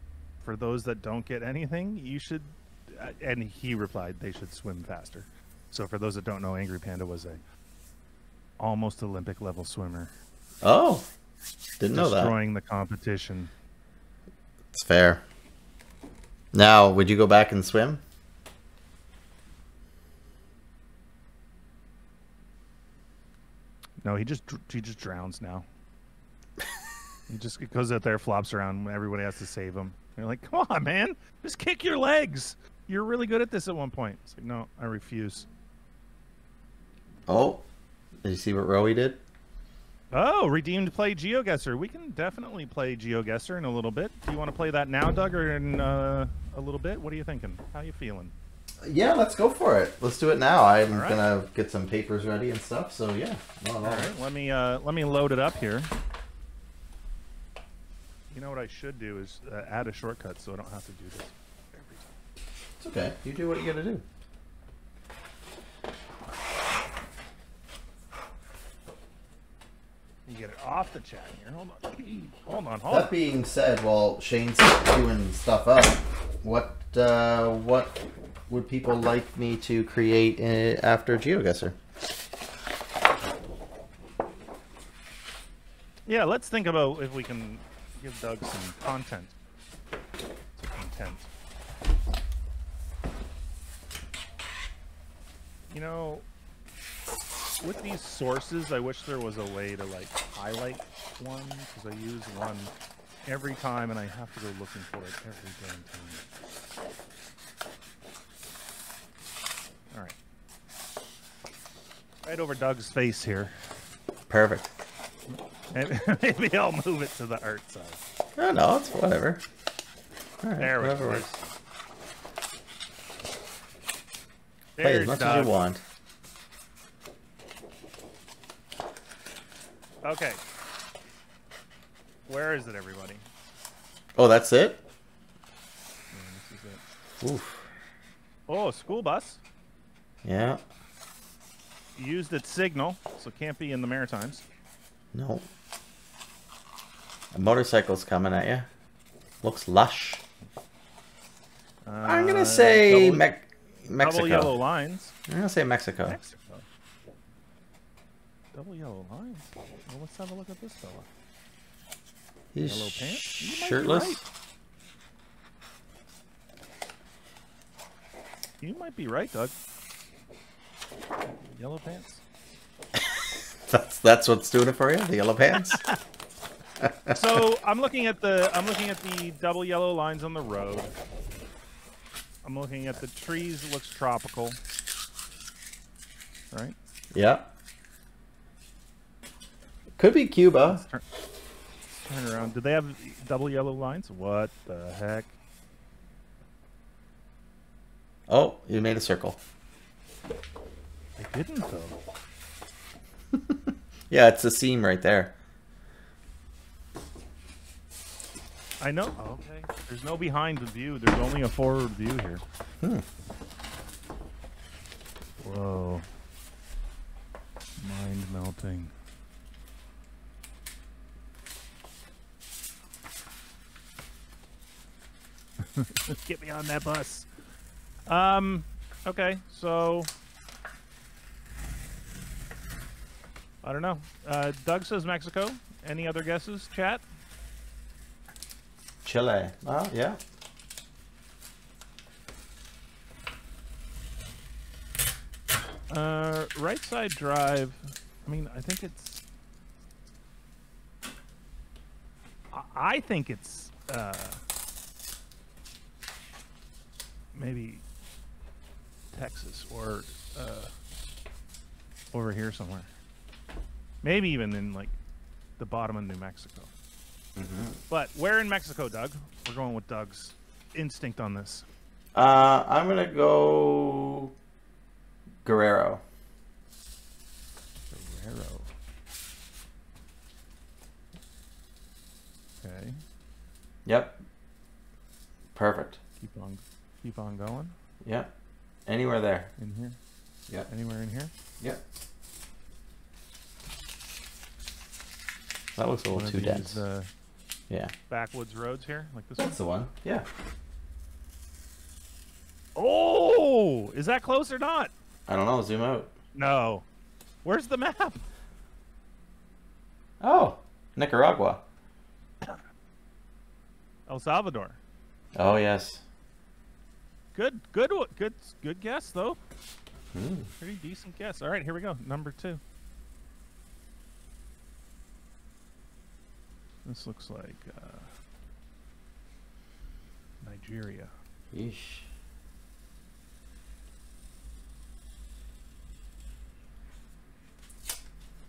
for those that don't get anything? You should, and he replied, they should swim faster. So for those that don't know, Angry Panda was a almost Olympic level swimmer. Oh, didn't know that. Destroying the competition. It's fair. Now, would you go back and swim? No, he just he just drowns now. He just goes out there, flops around. Everybody has to save him. They're like, "Come on, man! Just kick your legs. You're really good at this." At one point, it's like, "No, I refuse." Oh, did you see what Roey did? Oh, redeemed play GeoGuessr. We can definitely play GeoGuessr in a little bit. Do you want to play that now, Doug, or in uh, a little bit? What are you thinking? How are you feeling? Yeah, let's go for it. Let's do it now. I'm right. gonna get some papers ready and stuff. So yeah. Well, all, all right. right. Let me uh, let me load it up here. You know what I should do is uh, add a shortcut so I don't have to do this every time. It's okay. You do what you gotta do. You get it off the chat here. Hold on. Hold on. Hold on. That being said, while Shane's doing stuff up, what uh, what. would people like me to create uh, after GeoGuessr? Yeah, let's think about if we can give Doug some content. Some content. You know, with these sources, I wish there was a way to like highlight one, because I use one every time and I have to go looking for it every damn time. All right, right over Doug's face here. Perfect. And maybe I'll move it to the art side. Oh no, it's whatever. All right, there we go. Play as much Doug. as you want. Okay. Where is it, everybody? Oh, that's it. Yeah, this is it. Oof. Oh, school bus. Yeah. Used its signal, so can't be in the Maritimes. No. A motorcycle's coming at you. Looks lush. Uh, I'm gonna say double, Me Mexico. Double yellow lines. I'm gonna say Mexico. Mexico. Double yellow lines. Well, let's have a look at this fella. He's yellow pants. You might shirtless. Be right. You might be right, Doug. Yellow pants. that's that's what's doing it for you, the yellow pants. So I'm looking at the I'm looking at the double yellow lines on the road. I'm looking at the trees. It looks tropical, right? Yeah. Could be Cuba. Let's turn, let's turn around. Do they have double yellow lines? What the heck? Oh, you made a circle. I didn't though. Yeah, it's a seam right there. I know. Oh, okay. There's no behind the view. There's only a forward view here. Hmm. Whoa. Mind melting. Get me on that bus. Um. Okay, so I don't know. Uh, Doug says Mexico. Any other guesses, chat? Chile. Oh, yeah. Uh, right side drive. I mean, I think it's. I, I think it's. Uh, maybe Texas or uh, over here somewhere. Maybe even in like the bottom of New Mexico. Mm-hmm. But where in Mexico, Doug? We're going with Doug's instinct on this. Uh, I'm gonna go. Guerrero. Guerrero. Okay. Yep. Perfect. Keep on, keep on going. Yep. Anywhere there. In here. Yep. Anywhere in here. Yep. That looks a little too dense. Uh, yeah. Backwoods roads here, like this. That's one. That's the one. Yeah. Oh, is that close or not? I don't know. Zoom out. No. Where's the map? Oh, Nicaragua. El Salvador. Oh yes. Good, good, good, good guess though. Hmm. Pretty decent guess. All right, here we go. Number two. This looks like uh, Nigeria. Yeesh.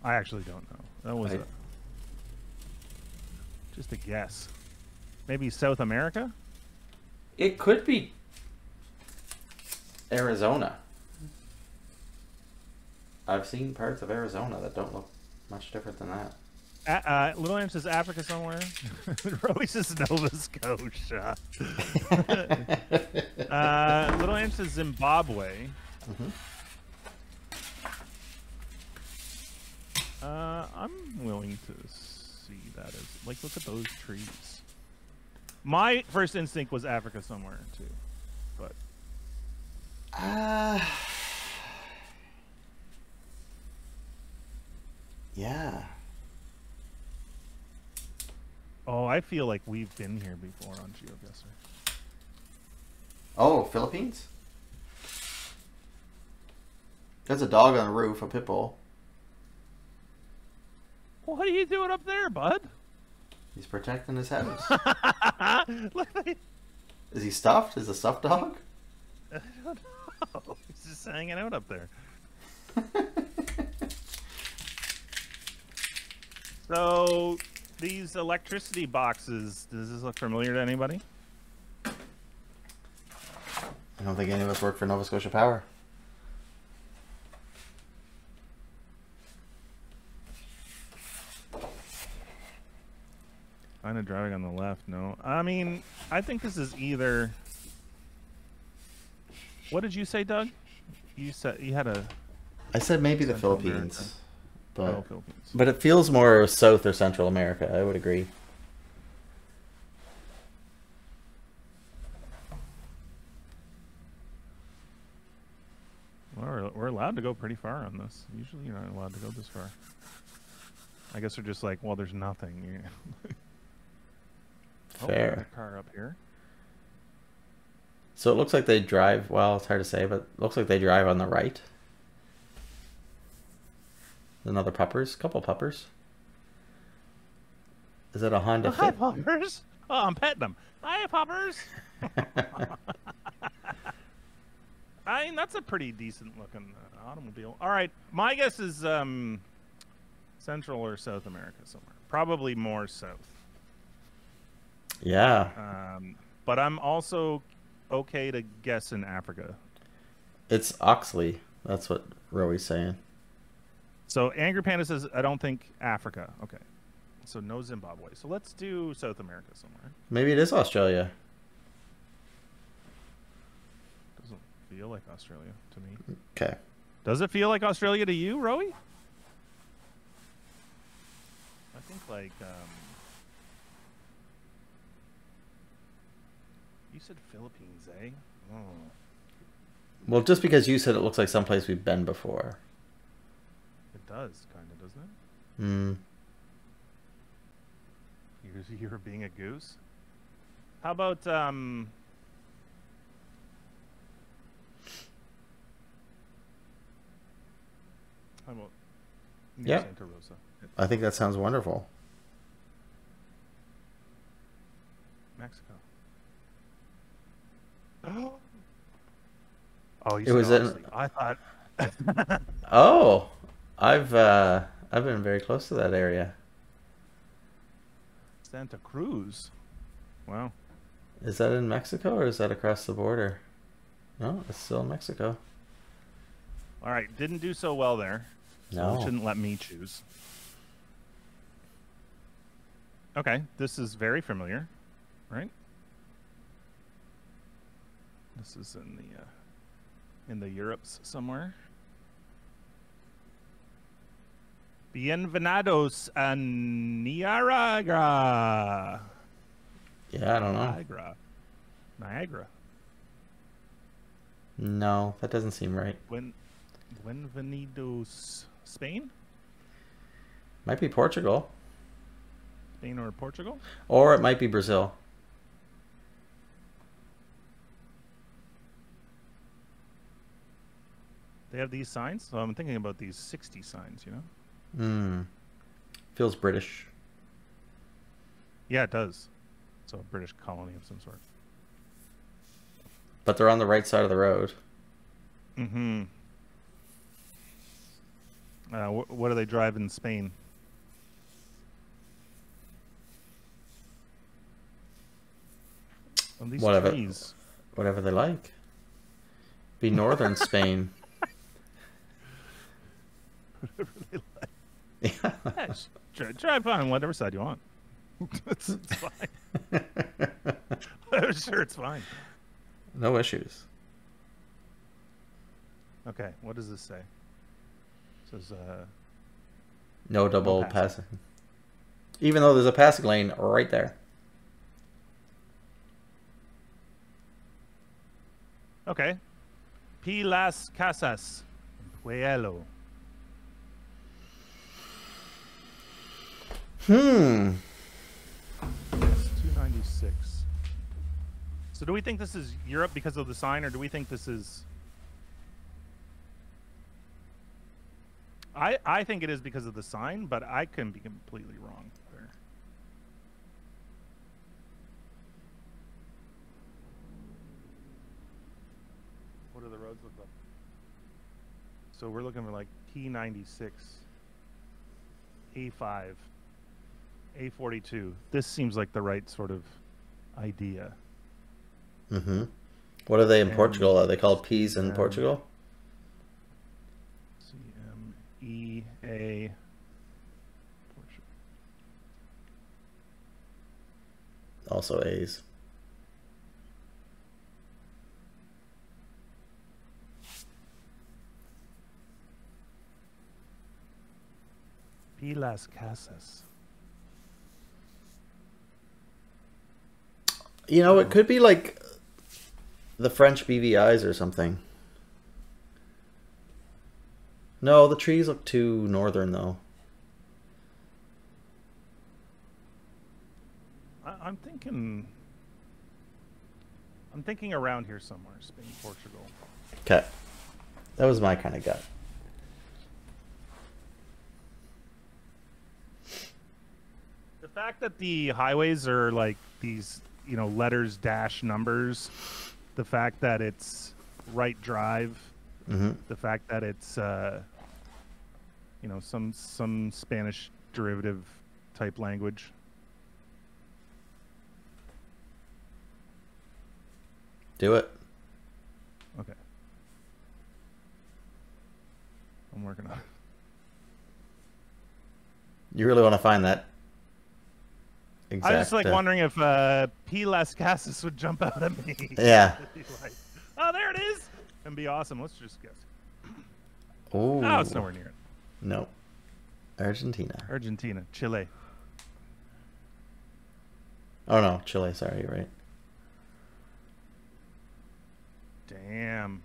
I actually don't know. That was I... a, just a guess. Maybe South America? It could be Arizona. I've seen parts of Arizona that don't look much different than that. Uh, uh, Little Amp says Africa somewhere. Roey says Nova Scotia. uh, Little Amp says Zimbabwe. Mm-hmm. Uh, I'm willing to see that as, like, look at those trees. My first instinct was Africa somewhere, too, but... Uh... Yeah. Oh, I feel like we've been here before on GeoGuessr. Oh, Philippines? There's a dog on the roof, a pit bull. What are you doing up there, bud? He's protecting his house. Is he stuffed? Is a stuffed dog? I don't know. He's just hanging out up there. So, these electricity boxes, does this look familiar to anybody? I don't think any of us work for Nova Scotia Power. Kind of driving on the left, no. I mean, I think this is either. What did you say, Doug? You said you had a. I said maybe the Philippines, but oh, Philippines. But it feels more South or Central America. I would agree. Well, we're we're allowed to go pretty far on this. Usually, you're not allowed to go this far. I guess we're just like, well, there's nothing. Fair. Oh, car up here. So it looks like they drive, well, it's hard to say, but it looks like they drive on the right. Another puppers, couple puppers. Is that a Honda Fit? Hi, puppers. Oh, I'm petting them. Hi, puppers. I mean, that's a pretty decent looking uh, automobile. All right, my guess is um, Central or South America somewhere. Probably more south. Yeah. Um, but I'm also okay to guess in Africa. It's Oxley. That's what Roey's saying. So Angry Panda says, I don't think Africa. Okay. So no Zimbabwe. So let's do South America somewhere. Maybe it is Australia. Doesn't feel like Australia to me. Okay. Does it feel like Australia to you, Roey? I think like... Um... You said Philippines, eh? Oh. Well, just because you said it looks like someplace we've been before. It does, kind of, doesn't it? Hmm. You're, you're being a goose? How about, um... how about near yep. Santa Rosa? I think that sounds wonderful. Mexico. Oh! Oh, you it was in... I thought. Oh, I've uh, I've been very close to that area. Santa Cruz. Wow. Is that in Mexico or is that across the border? No, it's still in Mexico. All right, didn't do so well there. No, so shouldn't let me choose. Okay, this is very familiar, right? This is in the. Uh... in the Europes somewhere. Bienvenidos a Niagara. Yeah, I don't know. Niagara. Niagara. No, that doesn't seem right. Buen, Bienvenidos, Spain? Might be Portugal. Spain or Portugal? Or it might be Brazil. They have these signs, so I'm thinking about these sixty signs, you know? Hmm. Feels British. Yeah, it does. It's a British colony of some sort. But they're on the right side of the road. Mm-hmm. Uh, wh what do they drive in Spain? Well, these whatever, trees. Whatever they like. Be northern Spain. Whatever they like. Yeah. Yeah, just try, try on whatever side you want. it's, it's fine. I'm sure it's fine. No issues. Okay, what does this say? It says, uh, no double passing. passing. Even though there's a passing lane right there. Okay. P. Las Casas. Pueblo. Hmm. It's two ninety-six. So do we think this is Europe because of the sign, or do we think this is... I, I think it is because of the sign, but I can be completely wrong there. What do the roads look like? So we're looking for like P ninety-six, A five. A forty-two. This seems like the right sort of idea. Mm-hmm. What are they in Portugal? Are they called P's in Portugal? C M E A. Also A's. P. Las Casas. You know, it could be like the French B V Is or something. No, the trees look too northern, though. I I'm thinking... I'm thinking around here somewhere, Spain, Portugal. Okay. That was my kind of gut. The fact that the highways are like these... you know, letters, dash, numbers, the fact that it's right drive, mm-hmm. the fact that it's, uh, you know, some, some Spanish derivative type language. Do it. Okay. I'm working on it. You really want to find that? Exact, I was just like uh, wondering if uh, P. Las Casas would jump out at me. Yeah. Like, oh, there it is! And be awesome. Let's just guess. Ooh. Oh, it's nowhere near it. No. Argentina. Argentina. Chile. Oh, no. Chile. Sorry, you're right. Damn.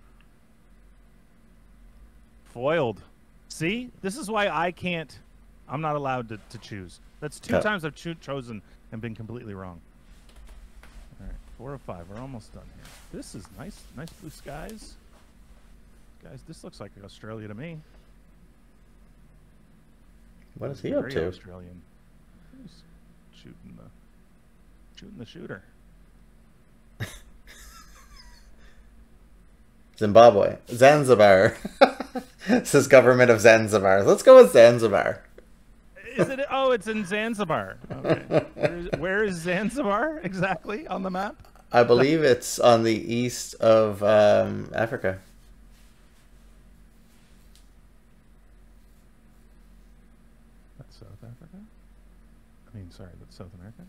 foiled. See, this is why I can't. I'm not allowed to, to choose. That's two Cut. times I've cho chosen and been completely wrong. All right, four or five. We're almost done here. This is nice. Nice blue skies. Guys, this looks like Australia to me. What is he up to? Australian. He's shooting the shooting the shooter. Zimbabwe, Zanzibar. This is government of Zanzibar. Let's go with Zanzibar. Is it? Oh, it's in Zanzibar. Okay. Where, is, where is Zanzibar exactly on the map? I believe it's on the east of um, Africa. That's South Africa. I mean, sorry, that's South America.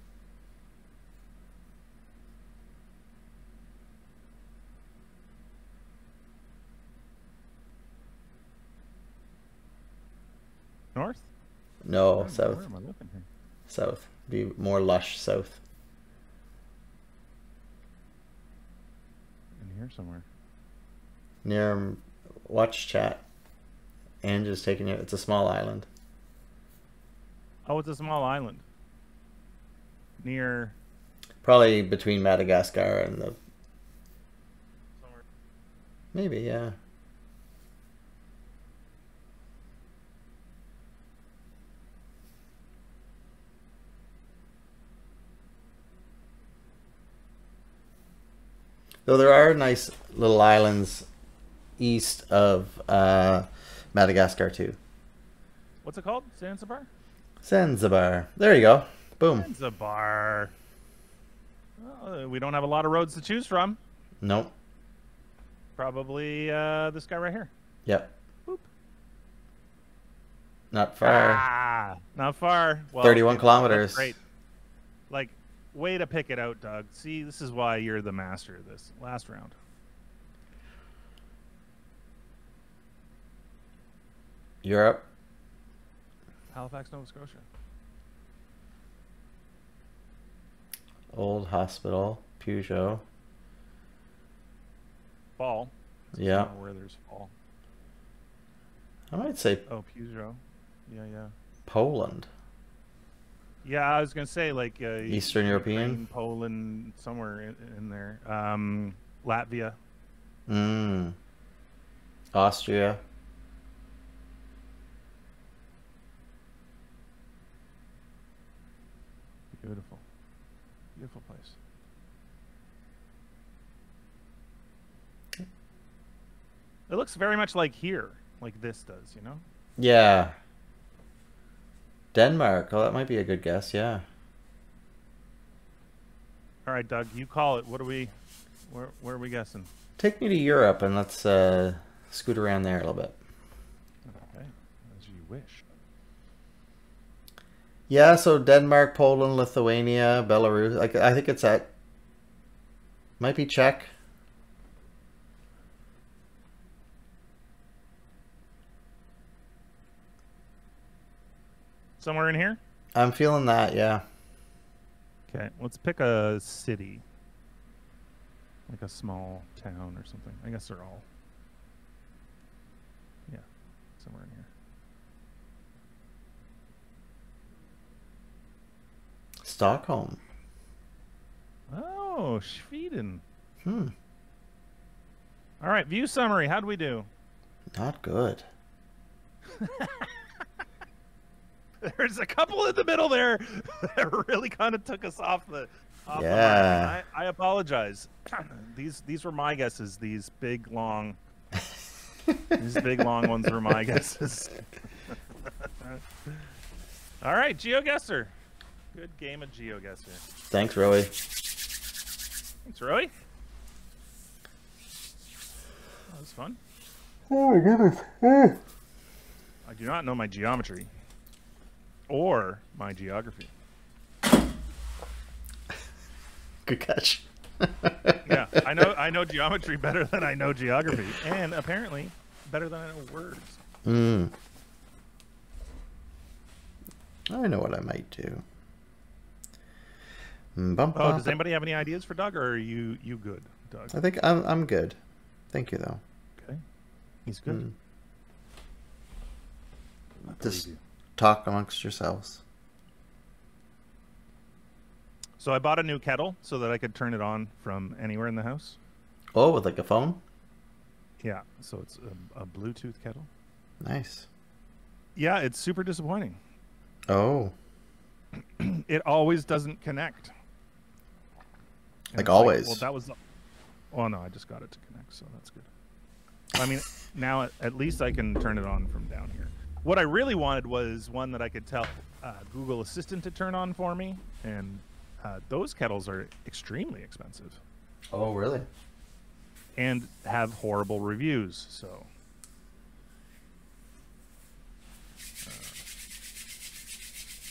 North? No, where, south. Where am I looking here? South. Be more lush south. In here somewhere. Near um, watch chat. Andrew's taking it. It's a small island. Oh, it's a small island. Near. Probably between Madagascar and the. Somewhere. Maybe, yeah. So there are nice little islands east of uh, Madagascar too. What's it called? Zanzibar? Zanzibar. There you go. Boom. Zanzibar. Well, we don't have a lot of roads to choose from. Nope. Probably uh, this guy right here. Yep. Boop. Not far. Ah, not far. Well, thirty-one kilometers. Great. Like. Way to pick it out, Doug. See, this is why you're the master of this. Last round. Europe. Halifax, Nova Scotia. Old Hospital, Peugeot. Fall. Yeah. I don't know where there's fall. I might say. Oh, Peugeot. Yeah, yeah. Poland. Yeah, I was gonna say like uh, Eastern European, Poland, somewhere in, in there. Um, Latvia, mm. Austria. Beautiful, beautiful place. It looks very much like here, like this does, you know? Yeah. Denmark. Oh, that might be a good guess. Yeah. All right, Doug, you call it. What are we, where, where are we guessing? Take me to Europe and let's uh, scoot around there a little bit. Okay, as you wish. Yeah, so Denmark, Poland, Lithuania, Belarus. Like, I think it's at. Might be Czech. Somewhere in here? I'm feeling that, yeah. Okay, let's pick a city. Like a small town or something. I guess they're all. Yeah, somewhere in here. Stockholm. Oh, Sweden. Hmm. All right, view summary. How'd we do? Not good. There's a couple in the middle there that really kind of took us off the. Off yeah. The I, I apologize. These these were my guesses. These big long. These big long ones were my guesses. All right, GeoGuessr. Good game of GeoGuessr. Thanks, Roey. Thanks, Roey. That was fun. Oh my goodness! Oh. I do not know my geometry. Or my geography. Good catch. Yeah, I know I know geometry better than I know geography, and apparently better than I know words. Mm. I know what I might do. Bum, oh, does anybody have any ideas for Doug, or are you you good, Doug? I think I'm I'm good. Thank you though. Okay, he's good. Mm. Just do. Talk amongst yourselves. So I bought a new kettle so that I could turn it on from anywhere in the house. Oh, with like a phone? Yeah, so it's a, a Bluetooth kettle. Nice. Yeah, it's super disappointing. Oh. It always doesn't connect. And like always. Like, well, that was the... Oh, no, I just got it to connect, so that's good. I mean, now at least I can turn it on from down here. What I really wanted was one that I could tell uh, Google Assistant to turn on for me, and uh, those kettles are extremely expensive. Oh, really? And have horrible reviews, so...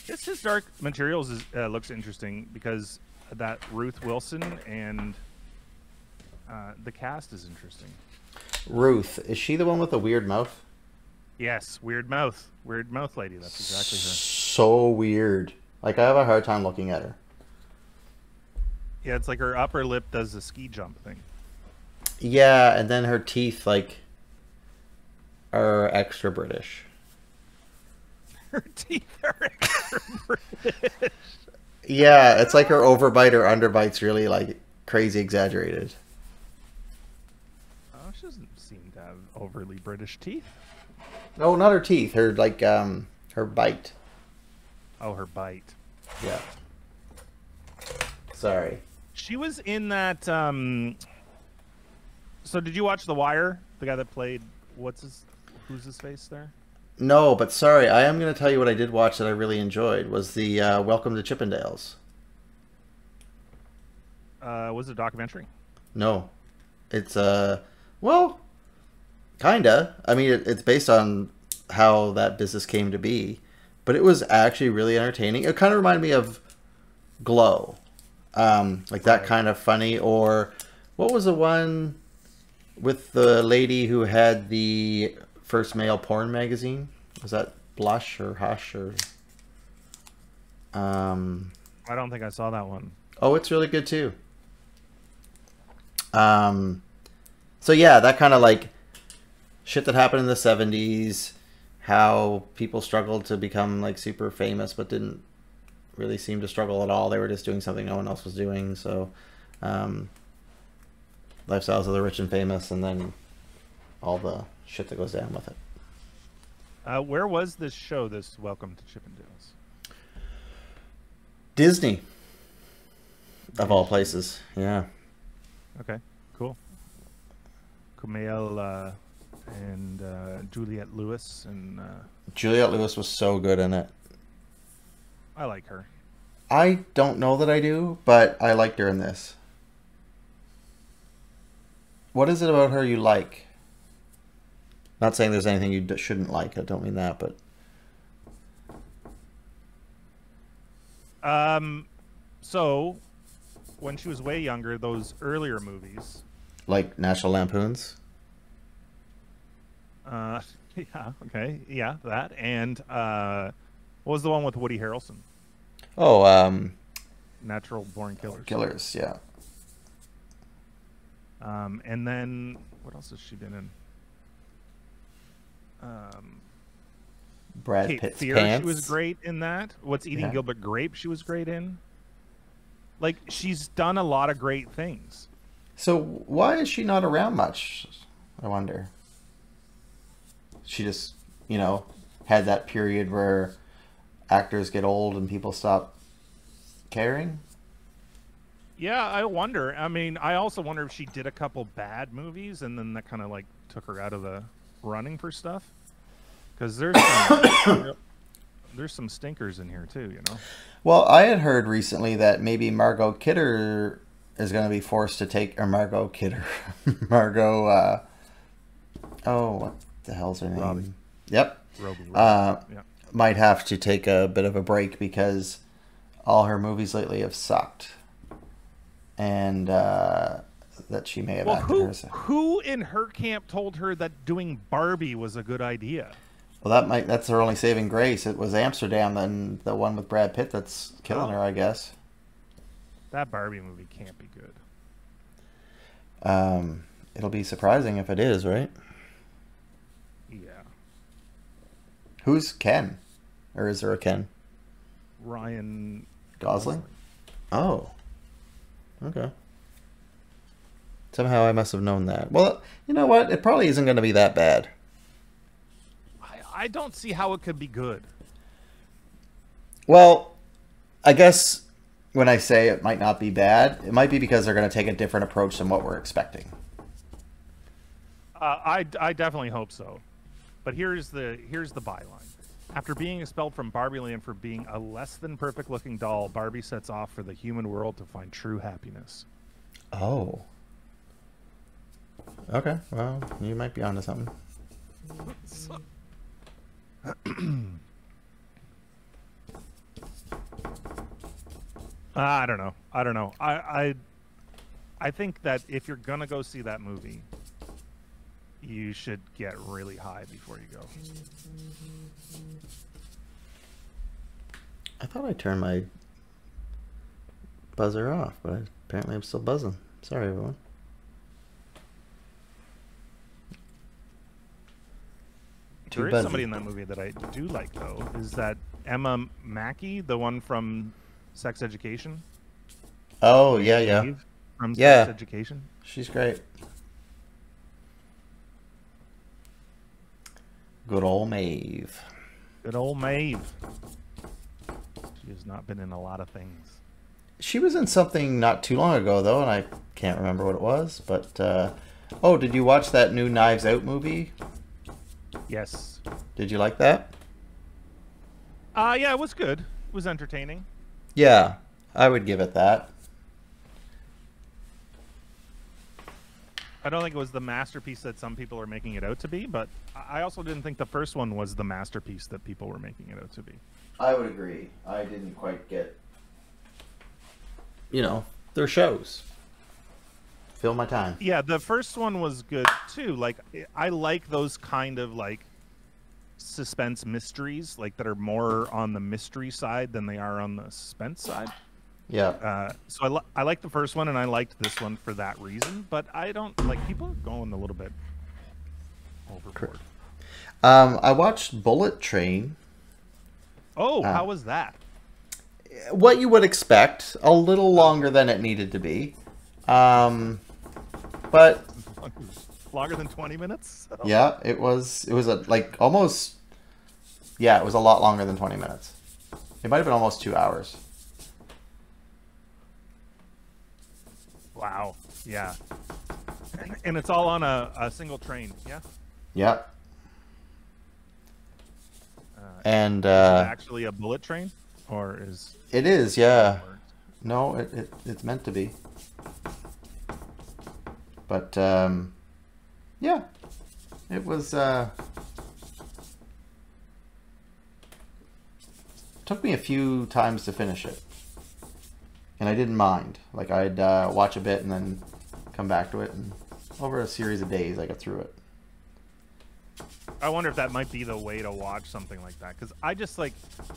This His Dark Materials is, uh, looks interesting because that Ruth Wilson and uh, the cast is interesting. Ruth, is she the one with the weird mouth? Yes, weird mouth. Weird mouth lady. That's exactly her. So weird. Like, I have a hard time looking at her. Yeah, it's like her upper lip does the ski jump thing. Yeah, and then her teeth, like, are extra British. Her teeth are extra British. Yeah, it's like her overbite or underbite's really like crazy exaggerated. Oh, she doesn't seem to have overly British teeth. No, not her teeth. Her like um her bite. Oh, her bite. Yeah. Sorry. She was in that. Um... So did you watch The Wire? The guy that played what's his who's his face there? No, but sorry, I am going to tell you what I did watch that I really enjoyed was the uh, Welcome to Chippendales. Uh, was it a documentary? No. It's, uh, well, kinda. I mean, it, it's based on how that business came to be, but it was actually really entertaining. It kind of reminded me of Glow, um, like that kind of funny, or what was the one with the lady who had the... First male porn magazine? Was that Blush or Hush or um I don't think I saw that one. Oh, it's really good too. Um so yeah, that kind of like shit that happened in the seventies, how people struggled to become like super famous but didn't really seem to struggle at all. They were just doing something no one else was doing, so um lifestyles of the rich and famous, and then all the shit that goes down with it. Uh, where was this show, this Welcome to Chippendales? Disney. Of all places, yeah. Okay, cool. Kumail uh, and uh, Juliette Lewis. and uh, Juliette Lewis was so good in it. I like her. I don't know that I do, but I liked her in this. What is it about her you like? Not saying there's anything you shouldn't like. I don't mean that, but um, so when she was way younger, those earlier movies, like National Lampoon's. Uh, yeah. Okay. Yeah, that and uh, what was the one with Woody Harrelson? Oh, um, Natural Born Killers. Killers, yeah. Um, and then what else has she been in? Um, Brad Kate Pitt's Fear, pants. She was great in that. What's Eating yeah. Gilbert Grape? She was great in. Like she's done a lot of great things. So why is she not around much? I wonder. She just, you know, had that period where actors get old and people stop caring. Yeah, I wonder. I mean, I also wonder if she did a couple bad movies and then that kind of like took her out of the running for stuff, because there's some, there's some stinkers in here too, you know. Well, I had heard recently that maybe Margot Kidder is going to be forced to take, or Margot Kidder, Margot, uh, oh, what the hell's her name? Robbie. Yep. Robbie, Robbie. Uh, yep. Might have to take a bit of a break because all her movies lately have sucked, and uh, that she may have well, acted who, herself. Who in her camp told her that doing Barbie was a good idea? Well, that might that's her only saving grace. It was Amsterdam and the one with Brad Pitt that's killing oh. her, I guess. That Barbie movie can't be good. Um, it'll be surprising if it is, right? Yeah. Who's Ken? Or is there a Ken? Ryan Gosling? Gosling. Oh. Okay. Somehow I must have known that. Well, you know what? It probably isn't going to be that bad. I, I don't see how it could be good. Well, I guess when I say it might not be bad, it might be because they're going to take a different approach than what we're expecting. Uh, I, I definitely hope so. But here's the here's the byline. After being expelled from Barbie Land for being a less than perfect looking doll, Barbie sets off for the human world to find true happiness. Oh. Okay, well, you might be onto something. I don't know. I don't know. I, I I think that if you're gonna go see that movie, you should get really high before you go. I thought I turned my buzzer off, but apparently I'm still buzzing. Sorry, everyone. There is somebody in that movie that I do like, though, is that Emma Mackey, the one from Sex Education. Oh, yeah, yeah. Maeve from yeah. Sex Education. She's great. Good old Maeve. Good old Maeve. She has not been in a lot of things. She was in something not too long ago, though, and I can't remember what it was. But, uh, oh, did you watch that new Knives Out movie? Yes. Did you like that? Uh, yeah, it was good. It was entertaining. Yeah, I would give it that. I don't think it was the masterpiece that some people are making it out to be, but I also didn't think the first one was the masterpiece that people were making it out to be. I would agree. I didn't quite get, you know, their shows. Fill my time. Yeah, the first one was good too. Like, I like those kind of like suspense mysteries, like that are more on the mystery side than they are on the suspense side. Yeah. Uh, so I, li I like the first one, and I liked this one for that reason. But I don't like people are going a little bit overboard. Um, I watched Bullet Train. Oh, uh, how was that? What you would expect. A little longer than it needed to be. Um. But longer than twenty minutes. So. Yeah, it was. It was a, like almost. Yeah, it was a lot longer than twenty minutes. It might have been almost two hours. Wow. Yeah. And it's all on a, a single train. Yeah. Yeah. Uh, and uh, is it actually a bullet train, or is it is? Yeah. No, it, it it's meant to be. But um, yeah, it was. Uh, took me a few times to finish it, and I didn't mind. Like I'd uh, watch a bit and then come back to it, and over a series of days, I got through it. I wonder if that might be the way to watch something like that, because I just like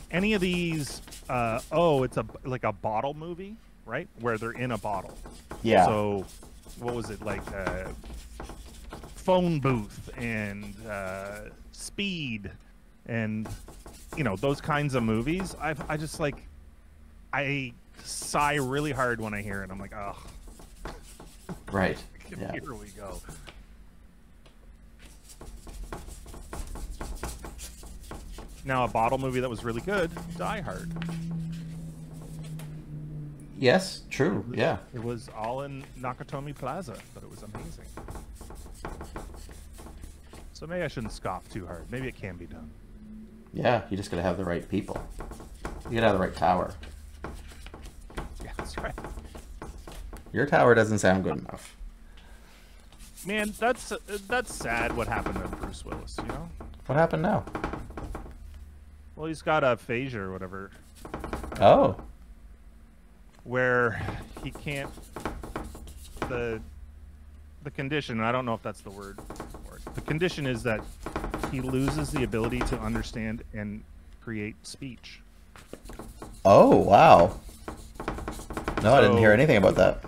any of these. Uh, oh, it's a like a bottle movie, right? Where they're in a bottle. Yeah. So. What was it like? Uh, phone booth and uh, Speed, and you know those kinds of movies. I I just like I sigh really hard when I hear it. I'm like, oh, right. Yeah. Here we go. Now a bottle movie that was really good, Die Hard. Yes, true, yeah. It was all in Nakatomi Plaza, but it was amazing. So maybe I shouldn't scoff too hard. Maybe it can be done. Yeah, you just got to have the right people. You got to have the right tower. Yeah, that's right. Your tower doesn't sound good enough. Man, that's, that's sad what happened to Bruce Willis, you know? What happened now? Well, he's got aphasia or whatever. Oh. Where he can't the the condition, and I don't know if that's the word for it. The condition is that he loses the ability to understand and create speech. Oh wow. No, so I didn't hear anything about that.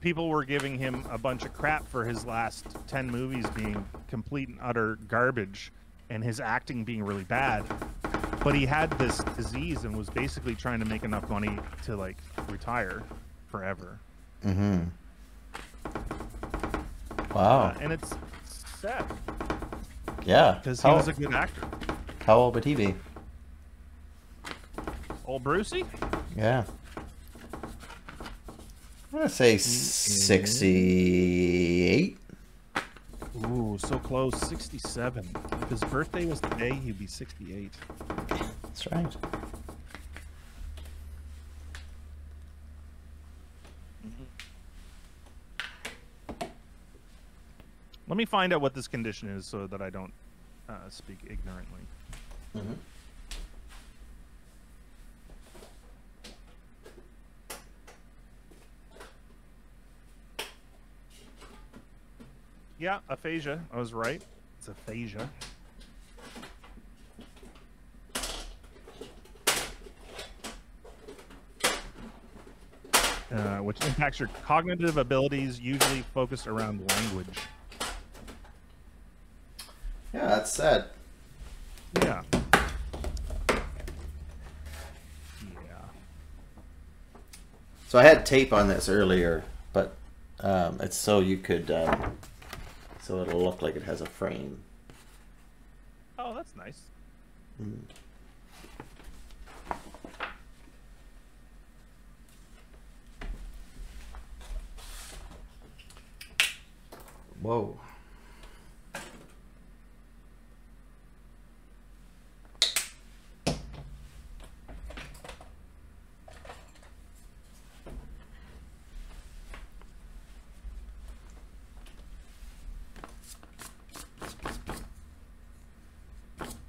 People were giving him a bunch of crap for his last ten movies being complete and utter garbage, and his acting being really bad, but he had this disease and was basically trying to make enough money to like retire forever. Mm-hmm. Wow. Uh, and it's sad. Yeah. Because he was a good actor. How old would he be? Old Brucey? Yeah. I'm going to say sixty-eight. Ooh, so close. sixty-seven. If his birthday was today, he'd be sixty-eight. That's right. Let me find out what this condition is so that I don't uh, speak ignorantly. Mm-hmm. Yeah, aphasia. I was right. It's aphasia. Uh, which impacts your cognitive abilities, usually focused around language. Yeah, that's sad. Yeah. Yeah. So I had tape on this earlier, but um, it's so you could... Um, So it'll look like it has a frame. Oh, that's nice. Mm. Whoa.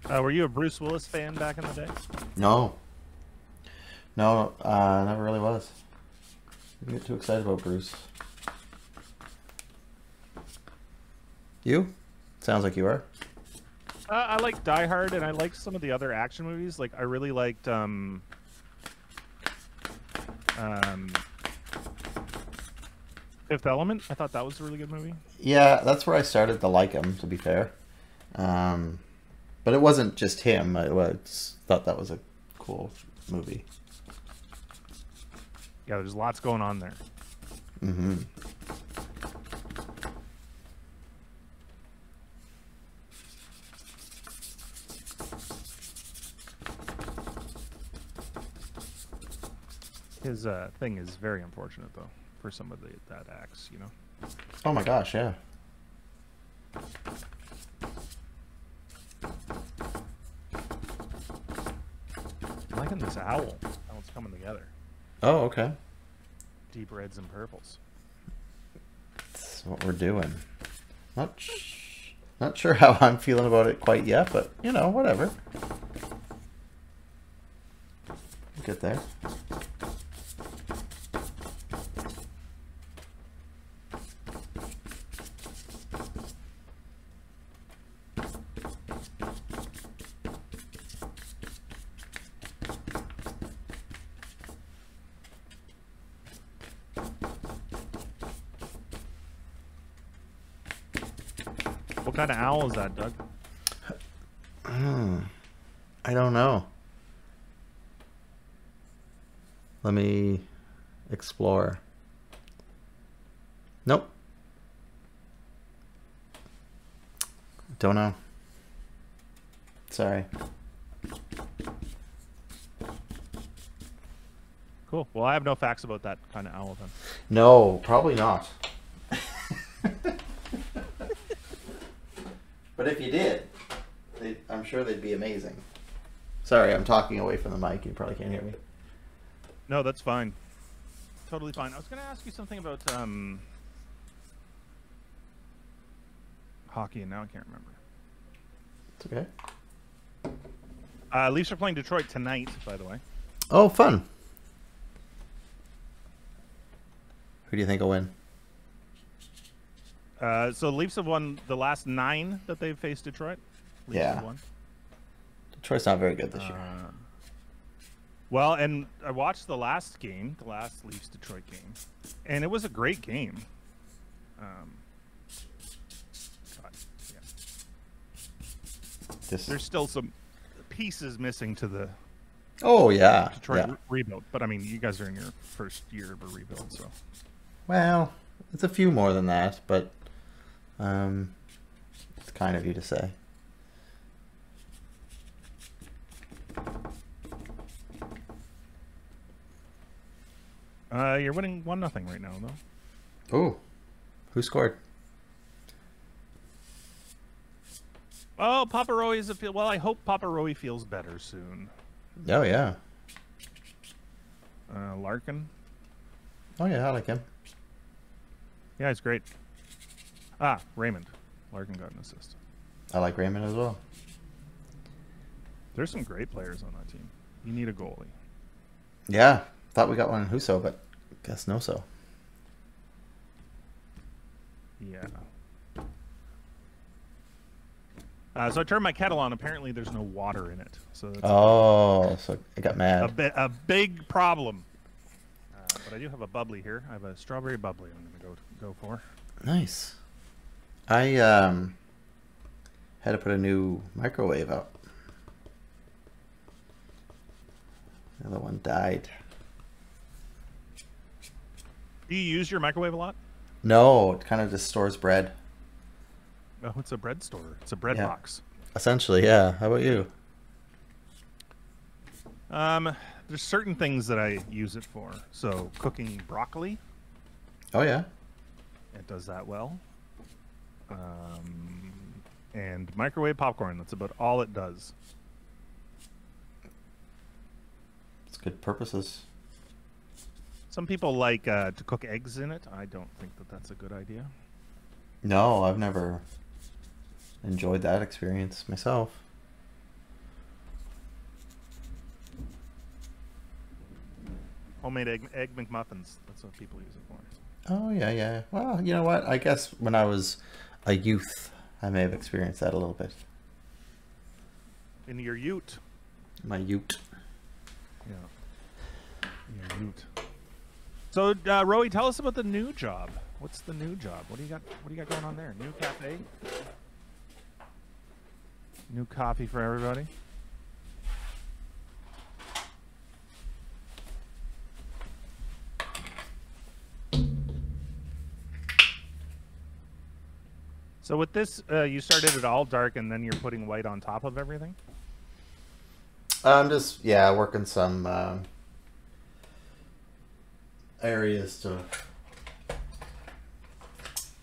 Uh, were you a Bruce Willis fan back in the day? No. No, I uh, never really was. I didn't get too excited about Bruce. You? Sounds like you are. Uh, I like Die Hard, and I like some of the other action movies. Like, I really liked... Um, um, Fifth Element. I thought that was a really good movie. Yeah, that's where I started to like him, to be fair. Um... But it wasn't just him. I was, thought that was a cool movie. Yeah, there's lots going on there. Mm-hmm. His uh, thing is very unfortunate, though, for somebody that acts, you know? Oh, my gosh, yeah. I'm liking this owl. Owl's coming together. Oh, okay. Deep reds and purples. That's what we're doing. Not sh not sure how I'm feeling about it quite yet, but you know, whatever. We'll get there. What kind of owl is that, Doug? Mm, I don't know. Let me explore. Nope. Don't know. Sorry. Cool. Well, I have no facts about that kind of owl then. No, probably not. But if you did, they, I'm sure they'd be amazing. Sorry, I'm talking away from the mic. You probably can't hear me. No, that's fine. Totally fine. I was going to ask you something about um, hockey, and now I can't remember. It's okay. Uh, Leafs are playing Detroit tonight, by the way. Oh, fun. Who do you think will win? Uh, so the Leafs have won the last nine that they've faced Detroit. Leafs yeah. Have won. Detroit's not very good this uh, year. Well, and I watched the last game, the last Leafs-Detroit game, and it was a great game. Um, God, yeah. Just... There's still some pieces missing to the. Oh yeah. To try yeah. to re rebuild, but I mean, you guys are in your first year of a rebuild, so. Well, it's a few more than that, but um, it's kind of you to say. Uh, you're winning one nothing right now, though. Oh, who scored? Well, Papa Roey is a feel. Well, I hope Papa Roey feels better soon. Oh yeah. Uh, Larkin. Oh yeah, I like him. Yeah, he's great. Ah, Raymond. Larkin got an assist. I like Raymond as well. There's some great players on that team. You need a goalie. Yeah. Thought we got one in Huso, but guess no so. Yeah. Uh, so I turned my kettle on. Apparently, there's no water in it. So. That's oh, a, so I got mad. A, bi a big problem. Uh, but I do have a bubbly here. I have a strawberry bubbly. I'm gonna go go for. Nice. I um had to put a new microwave out. The other one died. Do you use your microwave a lot? No, it kind of just stores bread. Oh, it's a bread store. It's a bread yeah. box. Essentially, yeah. How about you? Um, there's certain things that I use it for. So cooking broccoli. Oh, yeah. It does that well. Um, and microwave popcorn. That's about all it does. It's good purposes. Some people like uh, to cook eggs in it. I don't think that that's a good idea. No, I've never enjoyed that experience myself. Homemade egg, egg McMuffins. That's what people use it for. Oh, yeah, yeah. Well, you know what? I guess when I was a youth, I may have experienced that a little bit. In your ute. My ute. Yeah. Your ute. So, uh, Roey, tell us about the new job. What's the new job? What do you got? What do you got going on there? New cafe, new coffee for everybody. So, with this, uh, you started it all dark, and then you're putting white on top of everything. I'm just yeah working some. Uh... areas to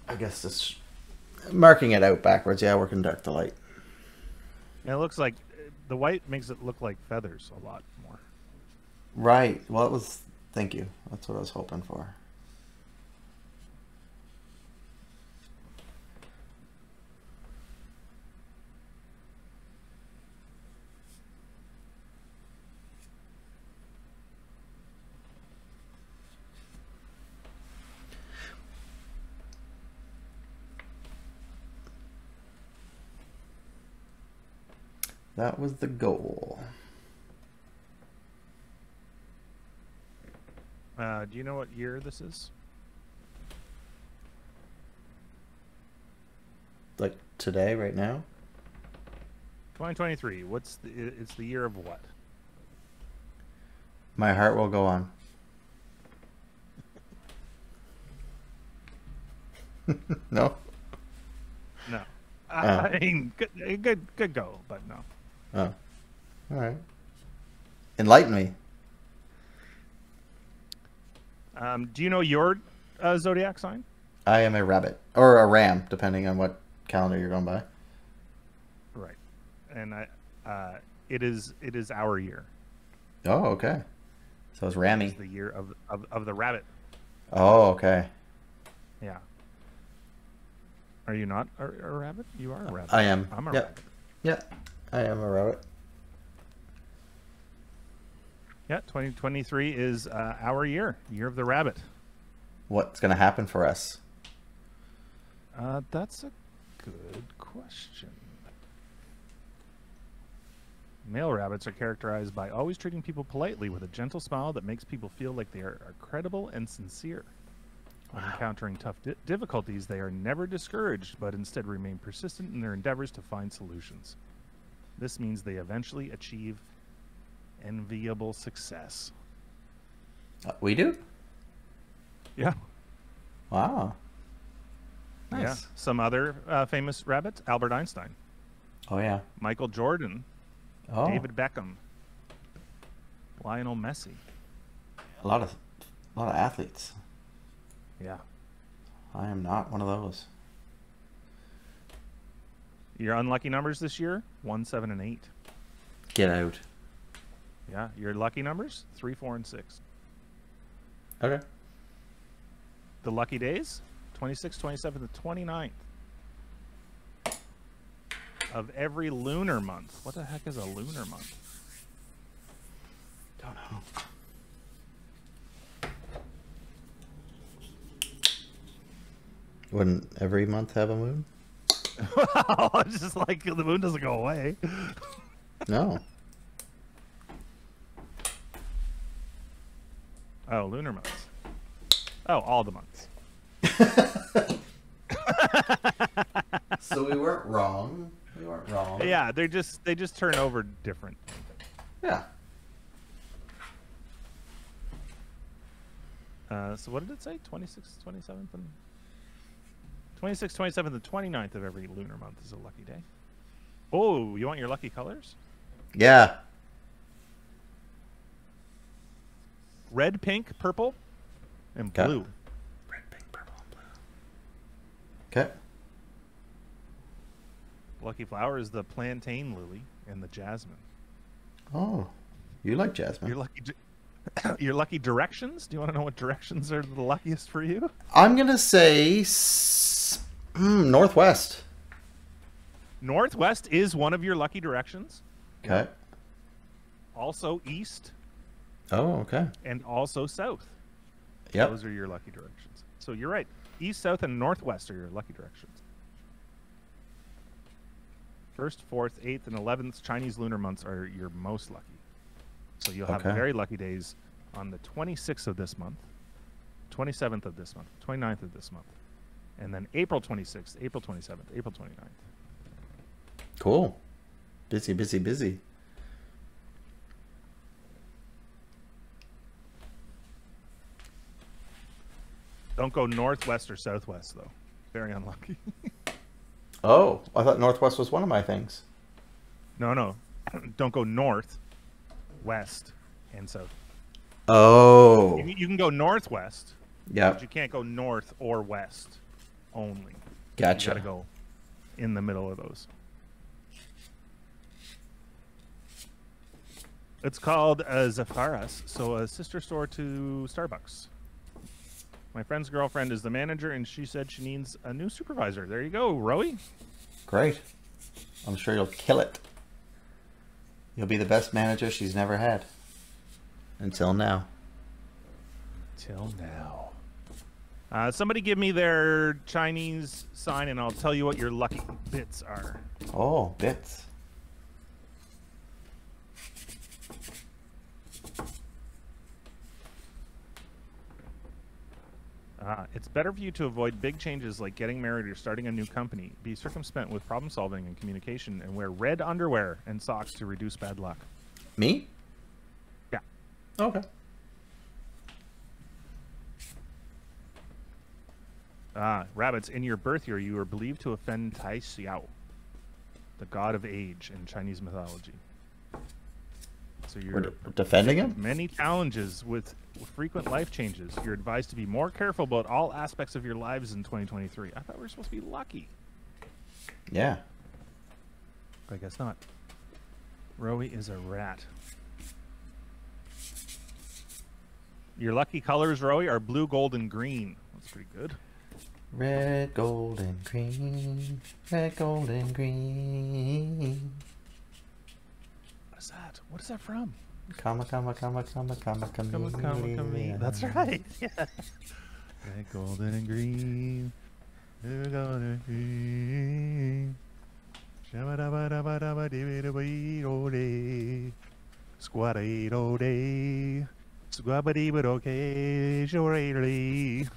I guess just marking it out backwards. Yeah, working dark to light. And it looks like the white makes it look like feathers a lot more. Right. Well, it was thank you. That's what I was hoping for. That was the goal. Uh, do you know what year this is? Like today, right now? twenty twenty-three. What's the, it's the year of what? My heart will go on. No? No. Uh, I mean, good, good, good go, but no. Oh, all right. Enlighten me. Um, do you know your uh, zodiac sign? I am a rabbit or a ram, depending on what calendar you're going by. Right, and I, uh, it is it is our year. Oh, okay. So it's Rammy. It's the year of, of of the rabbit. Oh, okay. Yeah. Are you not a, a rabbit? You are a rabbit. I am. I'm a yep. rabbit. Yeah. I am a rabbit. Yeah, twenty twenty-three is uh, our year, year of the rabbit. What's going to happen for us? Uh, that's a good question. Male rabbits are characterized by always treating people politely with a gentle smile that makes people feel like they are, are credible and sincere. When wow. encountering tough di difficulties, they are never discouraged, but instead remain persistent in their endeavors to find solutions. This means they eventually achieve enviable success. We do? Yeah. Wow. Nice. Yeah. Some other uh, famous rabbits, Albert Einstein. Oh, yeah. Michael Jordan. Oh. David Beckham. Lionel Messi. A lot of, a lot of athletes. Yeah. I am not one of those. Your unlucky numbers this year, one, seven, and eight. Get out. Yeah. Your lucky numbers, three, four, and six. Okay. The lucky days, twenty-sixth, twenty-seventh, and twenty-ninth of every lunar month. What the heck is a lunar month? Don't know. Wouldn't every month have a moon? Well, it's just like the moon doesn't go away. No. Oh, lunar months. Oh, all the months. So we weren't wrong. We weren't wrong. Yeah, they just they just turn over different. Yeah. Uh, so what did it say? twenty-sixth, twenty-seventh, and twenty-ninth of every lunar month is a lucky day. Oh, you want your lucky colors? Yeah. Red, pink, purple, and blue. Okay. Red, pink, purple, and blue. Okay. Lucky flower is the plantain lily and the jasmine. Oh, you like jasmine. You're lucky. Your lucky directions? Do you want to know what directions are the luckiest for you? I'm going to say s mm, northwest. Northwest is one of your lucky directions. Okay. Also east. Oh, okay. And also south. Yeah. Those are your lucky directions. So you're right. East, south, and northwest are your lucky directions. First, fourth, eighth, and eleventh Chinese lunar months are your most lucky. So you'll have okay. very lucky days on the twenty-sixth of this month, twenty-seventh of this month, twenty-ninth of this month, and then April twenty-sixth, April twenty-seventh, April twenty-ninth. Cool. Busy, busy, busy. Don't go northwest or southwest, though. Very unlucky. Oh, I thought northwest was one of my things. No, no. Don't go north. West and south. Oh. You, you can go northwest. Yeah. But you can't go north or west only. Gotcha. You gotta go in the middle of those. It's called uh, Zafaras, so a sister store to Starbucks. My friend's girlfriend is the manager, and she said she needs a new supervisor. There you go, Roey. Great. I'm sure you'll kill it. You'll be the best manager she's never had. Until now. Till now. Uh, somebody give me their Chinese sign and I'll tell you what your lucky bits are. Oh, bits. Uh, it's better for you to avoid big changes like getting married or starting a new company. Be circumspect with problem solving and communication, and wear red underwear and socks to reduce bad luck. Me? Yeah. Okay. Ah, rabbits, in your birth year, you are believed to offend Tai Xiao, the god of age in Chinese mythology. So you're We're defending him? Many challenges with frequent life changes. You're advised to be more careful about all aspects of your lives in twenty twenty-three. I thought we were supposed to be lucky. Yeah. But I guess not. Roey is a rat. Your lucky colors, Roey, are blue, gold, and green. That's pretty good. Red, gold, and green. Red, gold, and green. What is that? What is that from? Comma, comma, comma, comma, comma, comma, comma, comma. That's right. Yeah. Red, golden, and green. Red, golden, and green. Shabba-dabba-dabba-dabba-dibba-dabba-dee-dee-dee-dee. Squadda-dee-dee-dee. Squabba-dee-ba-dee-okay. Sure-dee-dee-dee.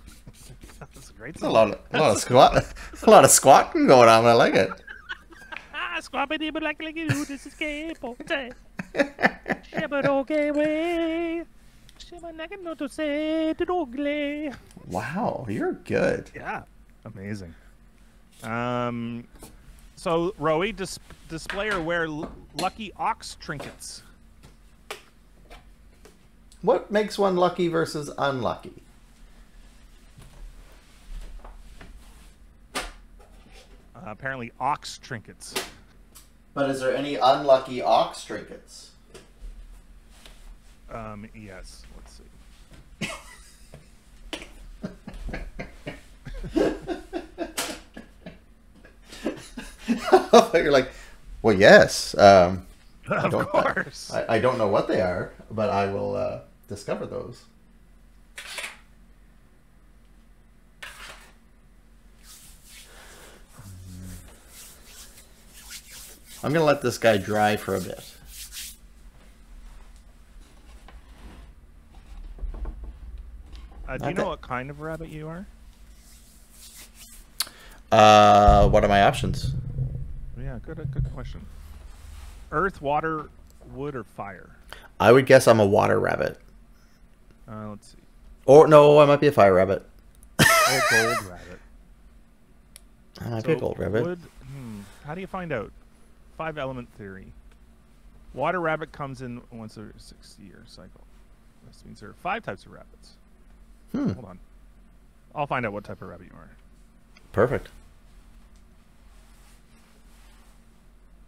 That's a great song. That's a lot of, a lot of squat, a lot of squatting going on. I like it. This is cable. Wow, you're good. Yeah, amazing. Um, so Roey, dis display or wear l lucky ox trinkets. What makes one lucky versus unlucky? Uh, apparently, ox trinkets. But is there any unlucky ox trinkets? Um, yes. Let's see. You're like, well, yes. Um, of I course. I, I don't know what they are, but I will uh, discover those. I'm going to let this guy dry for a bit. Uh, do Not you know that... what kind of rabbit you are? Uh, what are my options? Yeah, good, good question. Earth, water, wood, or fire? I would guess I'm a water rabbit. Uh, let's see. Or no, I might be a fire rabbit. Or a gold rabbit. I might so be a gold rabbit. Wood, hmm, how do you find out? Five element theory. Water rabbit comes in once every sixty year cycle. This means there are five types of rabbits. Hmm. Hold on. I'll find out what type of rabbit you are. Perfect.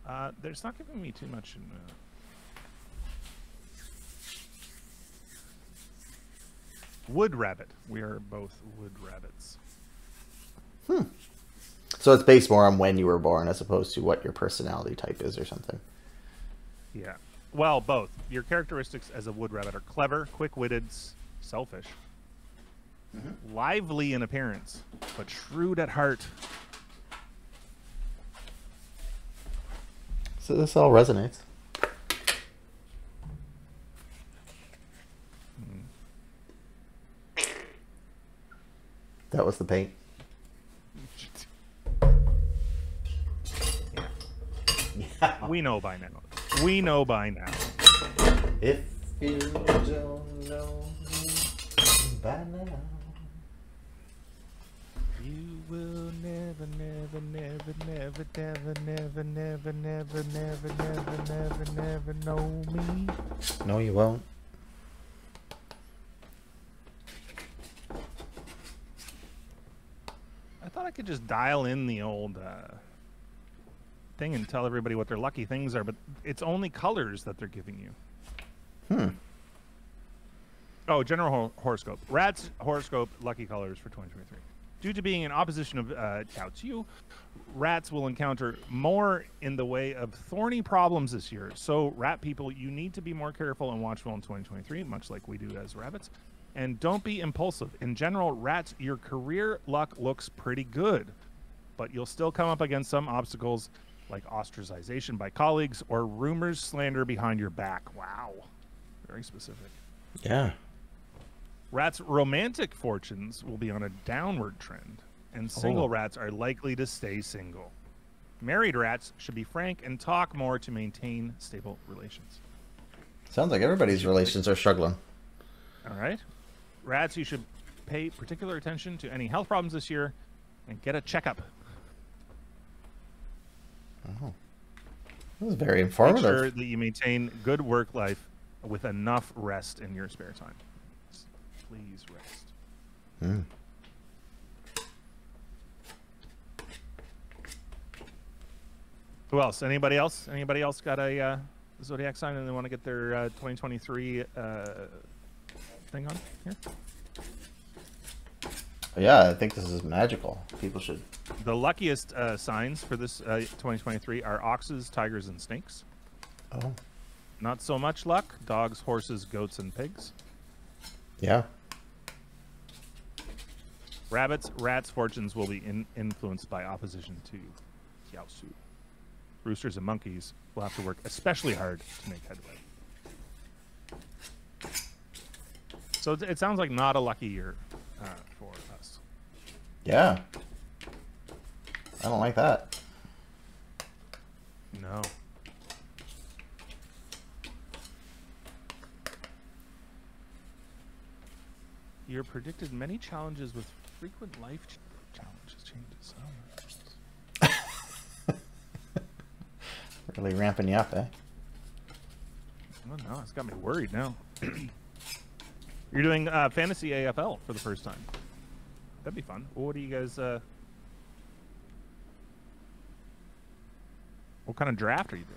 Uh, there's not giving me too much in, uh... wood rabbit. We are both wood rabbits. Hmm. So it's based more on when you were born as opposed to what your personality type is or something. Yeah. Well, both. Your characteristics as a wood rabbit are clever, quick-witted, selfish. Mm-hmm. Lively in appearance, but shrewd at heart. So this all resonates. Mm. That was the paint. Yeah. We know by now. We know by now. If you don't know by now. You will never, never, never, never, never, never, never, never, never, never, never, never know me. No, you won't. I thought I could just dial in the old uh, thing and tell everybody what their lucky things are, but it's only colors that they're giving you. Hmm. Oh, general hor horoscope. Rat's horoscope, lucky colors for twenty twenty-three. Due to being in opposition of uh, Chaozu, rats will encounter more in the way of thorny problems this year. So, rat people, you need to be more careful and watchful in twenty twenty-three, much like we do as rabbits. And don't be impulsive. In general, rats, your career luck looks pretty good, but you'll still come up against some obstacles like ostracization by colleagues or rumors, slander behind your back. Wow. Very specific. Yeah. Rats' romantic fortunes will be on a downward trend, and single oh. rats are likely to stay single. Married rats should be frank and talk more to maintain stable relations. Sounds like everybody's relations are struggling. All right. Rats, you should pay particular attention to any health problems this year and get a checkup. Oh. This is very informative. Make sure that you maintain good work life with enough rest in your spare time. Please rest. Mm. Who else? Anybody else? Anybody else got a uh, zodiac sign and they want to get their uh, twenty twenty-three uh, thing on here? Yeah, I think this is magical. People should. The luckiest uh, signs for this uh, twenty twenty-three are oxes, tigers, and snakes. Oh. Not so much luck. Dogs, horses, goats, and pigs. Yeah. Rabbits, rats' fortunes will be in influenced by opposition to Kiaosu. Roosters and monkeys will have to work especially hard to make headway. So it sounds like not a lucky year uh, for us. Yeah. I don't like that. No. You're predicted many challenges with frequent life challenges, changes. Oh. Really ramping you up, eh? I don't know. It's got me worried now. You're doing uh, fantasy A F L for the first time. That'd be fun. What do you guys? Uh... What kind of draft are you doing?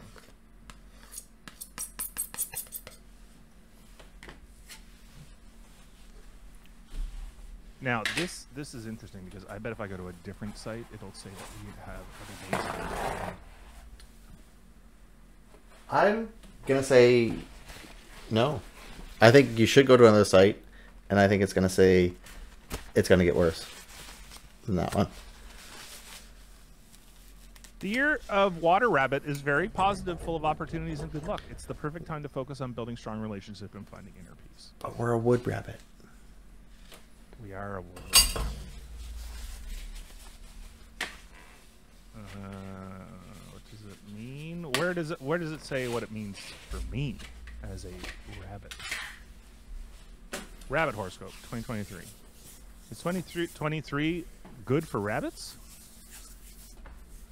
Now this this is interesting because I bet if I go to a different site, it'll say that we have other days. I'm gonna say no. I think you should go to another site, and I think it's gonna say it's gonna get worse than that one. The year of Water Rabbit is very positive, full of opportunities and good luck. It's the perfect time to focus on building strong relationships and finding inner peace. But we're a wood rabbit. We are a wood rabbit. Uh, what does it mean? Where does it where does it say what it means for me as a rabbit? Rabbit horoscope twenty twenty-three. Is twenty-three good for rabbits?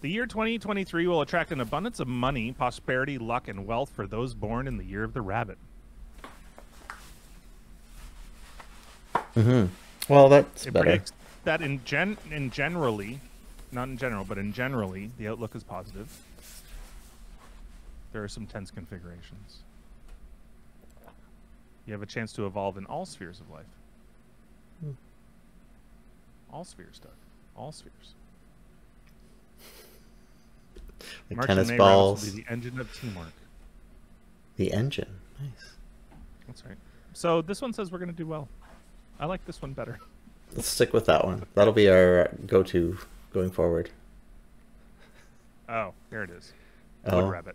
The year twenty twenty-three will attract an abundance of money, prosperity, luck, and wealth for those born in the year of the rabbit. Mm-hmm. Well, that's it better. Predicts that in gen in generally, not in general, but in generally, the outlook is positive. There are some tense configurations. You have a chance to evolve in all spheres of life. Hmm. All spheres, Doug. All spheres. The March tennis balls. Will be the engine of teamwork. The engine. Nice. That's right. So this one says we're going to do well. I like this one better. Let's stick with that one. That'll be our go-to going forward. Oh, here it is. Wood oh. rabbit.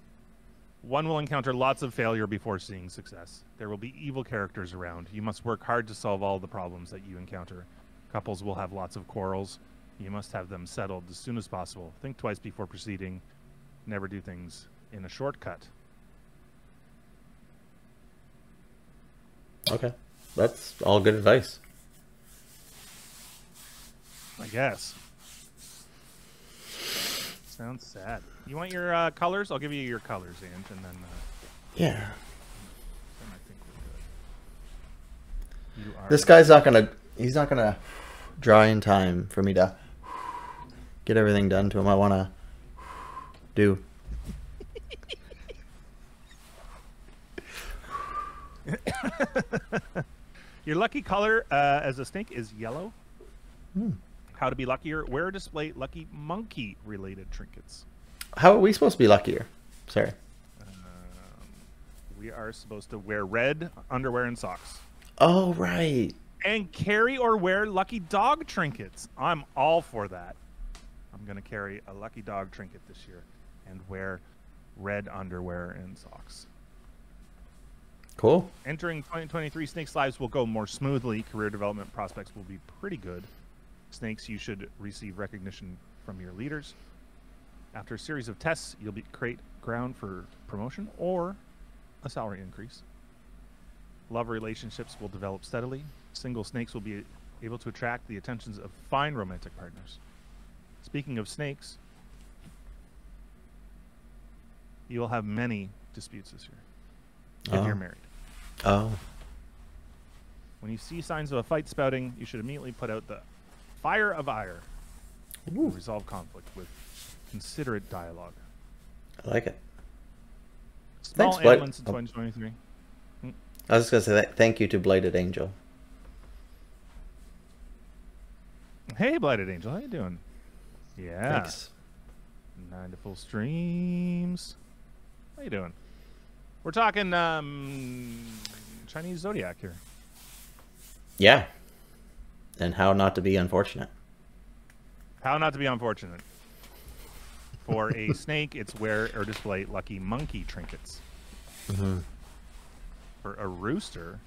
One will encounter lots of failure before seeing success. There will be evil characters around. You must work hard to solve all the problems that you encounter. Couples will have lots of quarrels. You must have them settled as soon as possible. Think twice before proceeding. Never do things in a shortcut. Okay. That's all good advice. I guess. Sounds sad. You want your uh, colors? I'll give you your colors, Ange, and then... Uh, yeah. Then I think we're good. You are this guy's not going to... He's not going to draw in time for me to get everything done to him. I want to... do. Your lucky color uh, as a snake is yellow. Hmm. How to be luckier? Wear or display lucky monkey related trinkets. How are we supposed to be luckier? Sorry. Um, we are supposed to wear red underwear and socks. Oh, right. And carry or wear lucky dog trinkets. I'm all for that. I'm going to carry a lucky dog trinket this year and wear red underwear and socks. Cool. Entering twenty twenty-three, snakes' lives will go more smoothly. Career development prospects will be pretty good. Snakes, you should receive recognition from your leaders. After a series of tests, you'll be create ground for promotion or a salary increase. Love relationships will develop steadily. Single snakes will be able to attract the attentions of fine romantic partners. Speaking of snakes, you will have many disputes this year if oh. you're married. Oh. When you see signs of a fight spouting, you should immediately put out the fire of ire to resolve conflict with considerate dialogue. I like it. Small Thanks, ailments in twenty twenty-three. Oh. I was just going to say that. Thank you to Blighted Angel. Hey, Blighted Angel. How you doing? Yeah. Thanks. Nine to full streams. How you doing? We're talking um, Chinese Zodiac here. Yeah. And how not to be unfortunate. How not to be unfortunate. For a snake, it's wear or display lucky monkey trinkets. Mm-hmm. For a rooster,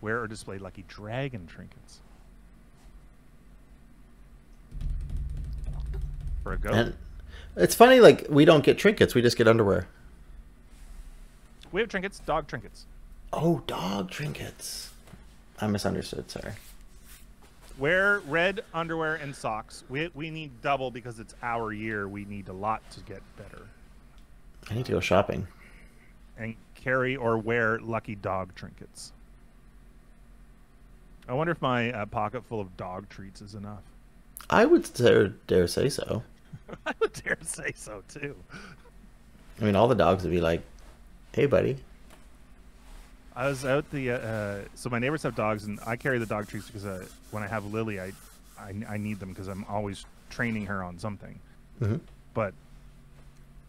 wear or display lucky dragon trinkets. For a goat. And It's funny, like, we don't get trinkets. We just get underwear. We have trinkets. Dog trinkets. Oh, dog trinkets. I misunderstood. Sorry. Wear red underwear and socks. We, we need double because it's our year. We need a lot to get better. I need to go shopping. And carry or wear lucky dog trinkets. I wonder if my uh, pocket full of dog treats is enough. I would dare, dare say so. I would dare say so, too. I mean, all the dogs would be like, hey, buddy. I was out the, uh, uh, so my neighbors have dogs, and I carry the dog treats because uh, when I have Lily, I I, I need them because I'm always training her on something. Mm-hmm. But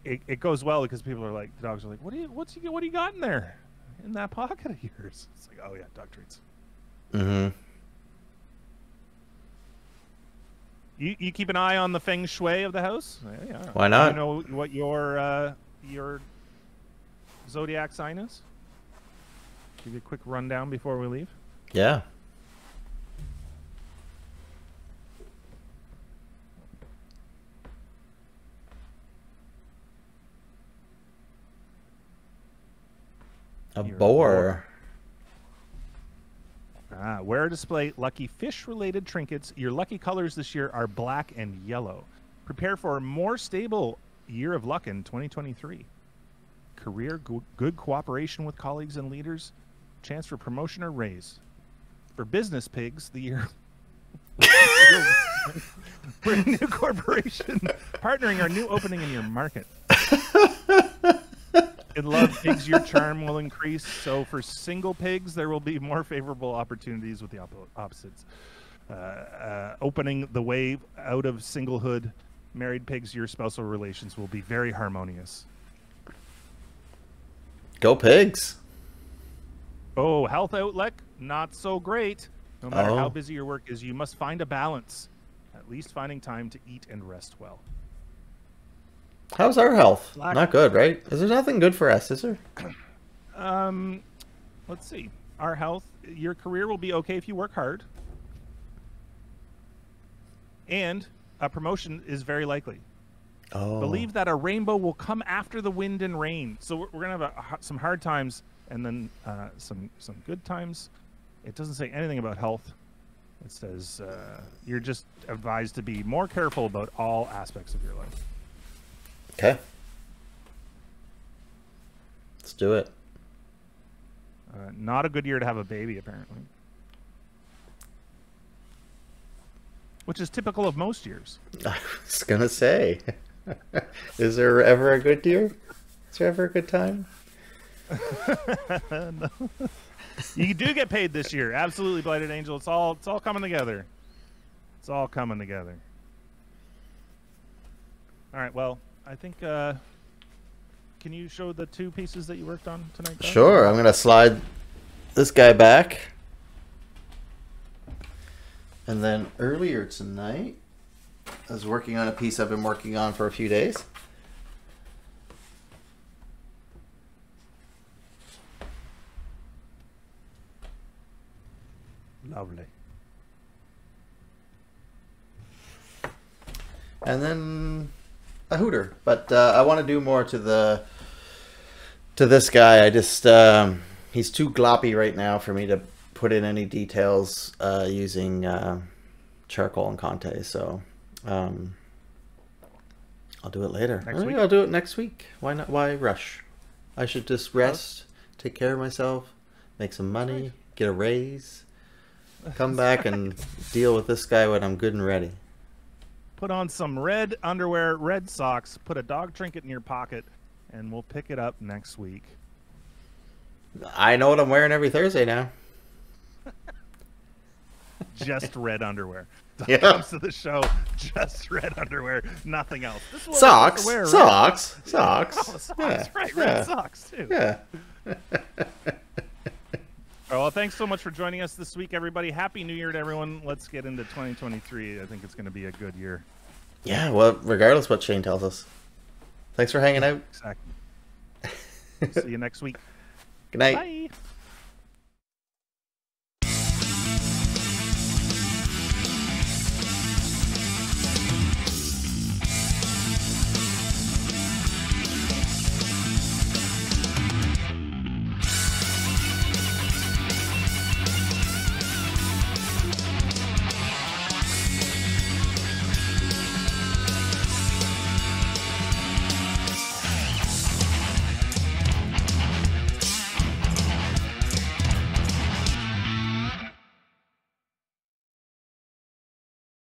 it, it goes well because people are like, the dogs are like, what do you, what's you, what do you got in there? In that pocket of yours? It's like, oh, yeah, dog treats. Mm-hmm. You, you keep an eye on the feng shui of the house? Yeah, yeah. Why not? Do you know what your, uh, your zodiac sign is? Give you a quick rundown before we leave. Yeah. A boar. a boar. Ah, wear a display lucky fish-related trinkets. Your lucky colors this year are black and yellow. Prepare for a more stable year of luck in twenty twenty-three. Career, go good cooperation with colleagues and leaders. Chance for promotion or raise. For business pigs, the year for a new corporation partnering or new opening in your market. In love pigs, your charm will increase. So for single pigs, there will be more favorable opportunities with the op opposites. Uh, uh, opening the way out of singlehood. Married pigs, your spousal relations will be very harmonious. Go pigs. Oh, health outlook, not so great. No matter oh. how busy your work is, you must find a balance. At least finding time to eat and rest well. How's our health? Black. Not good, right? Is there nothing good for us, is there? Um, let's see. Our health, your career will be okay if you work hard. And a promotion is very likely. Oh. Believe that a rainbow will come after the wind and rain. So we're, we're going to have a, some hard times and then uh, some, some good times. It doesn't say anything about health. It says uh, you're just advised to be more careful about all aspects of your life. Okay. Let's do it. Uh, not a good year to have a baby, apparently. Which is typical of most years. I was going to say. Is there ever a good year? Is there ever a good time? No. You do get paid this year. Absolutely, Blighted Angel. It's all, it's all coming together. It's all coming together. All right, well, I think, uh, can you show the two pieces that you worked on tonight, Doug? Sure. I'm going to slide this guy back. And then earlier tonight, I was working on a piece I've been working on for a few days. Lovely. And then a hooter, but uh, I want to do more to the to this guy. I just um, he's too gloppy right now for me to put in any details uh, using uh, charcoal and Conte, so um, I'll do it later. Next week? I'll do it next week. Why not? Why rush? I should just rest, take care of myself, make some money, get a raise, come back and deal with this guy when I'm good and ready. Put on some red underwear, red socks, put a dog trinket in your pocket, and we'll pick it up next week. I know what I'm wearing every Thursday now. Just red underwear. Yeah. Comes to the show, just red underwear, nothing else. This socks, wear, socks, right? socks, oh, socks. Yeah. Right, yeah. Red socks, too. Yeah. All right, well, thanks so much for joining us this week, everybody. Happy New Year to everyone. Let's get into twenty twenty-three. I think it's going to be a good year. Yeah, well, regardless what Shane tells us. Thanks for hanging out. Exactly. See you next week. Good night. Bye.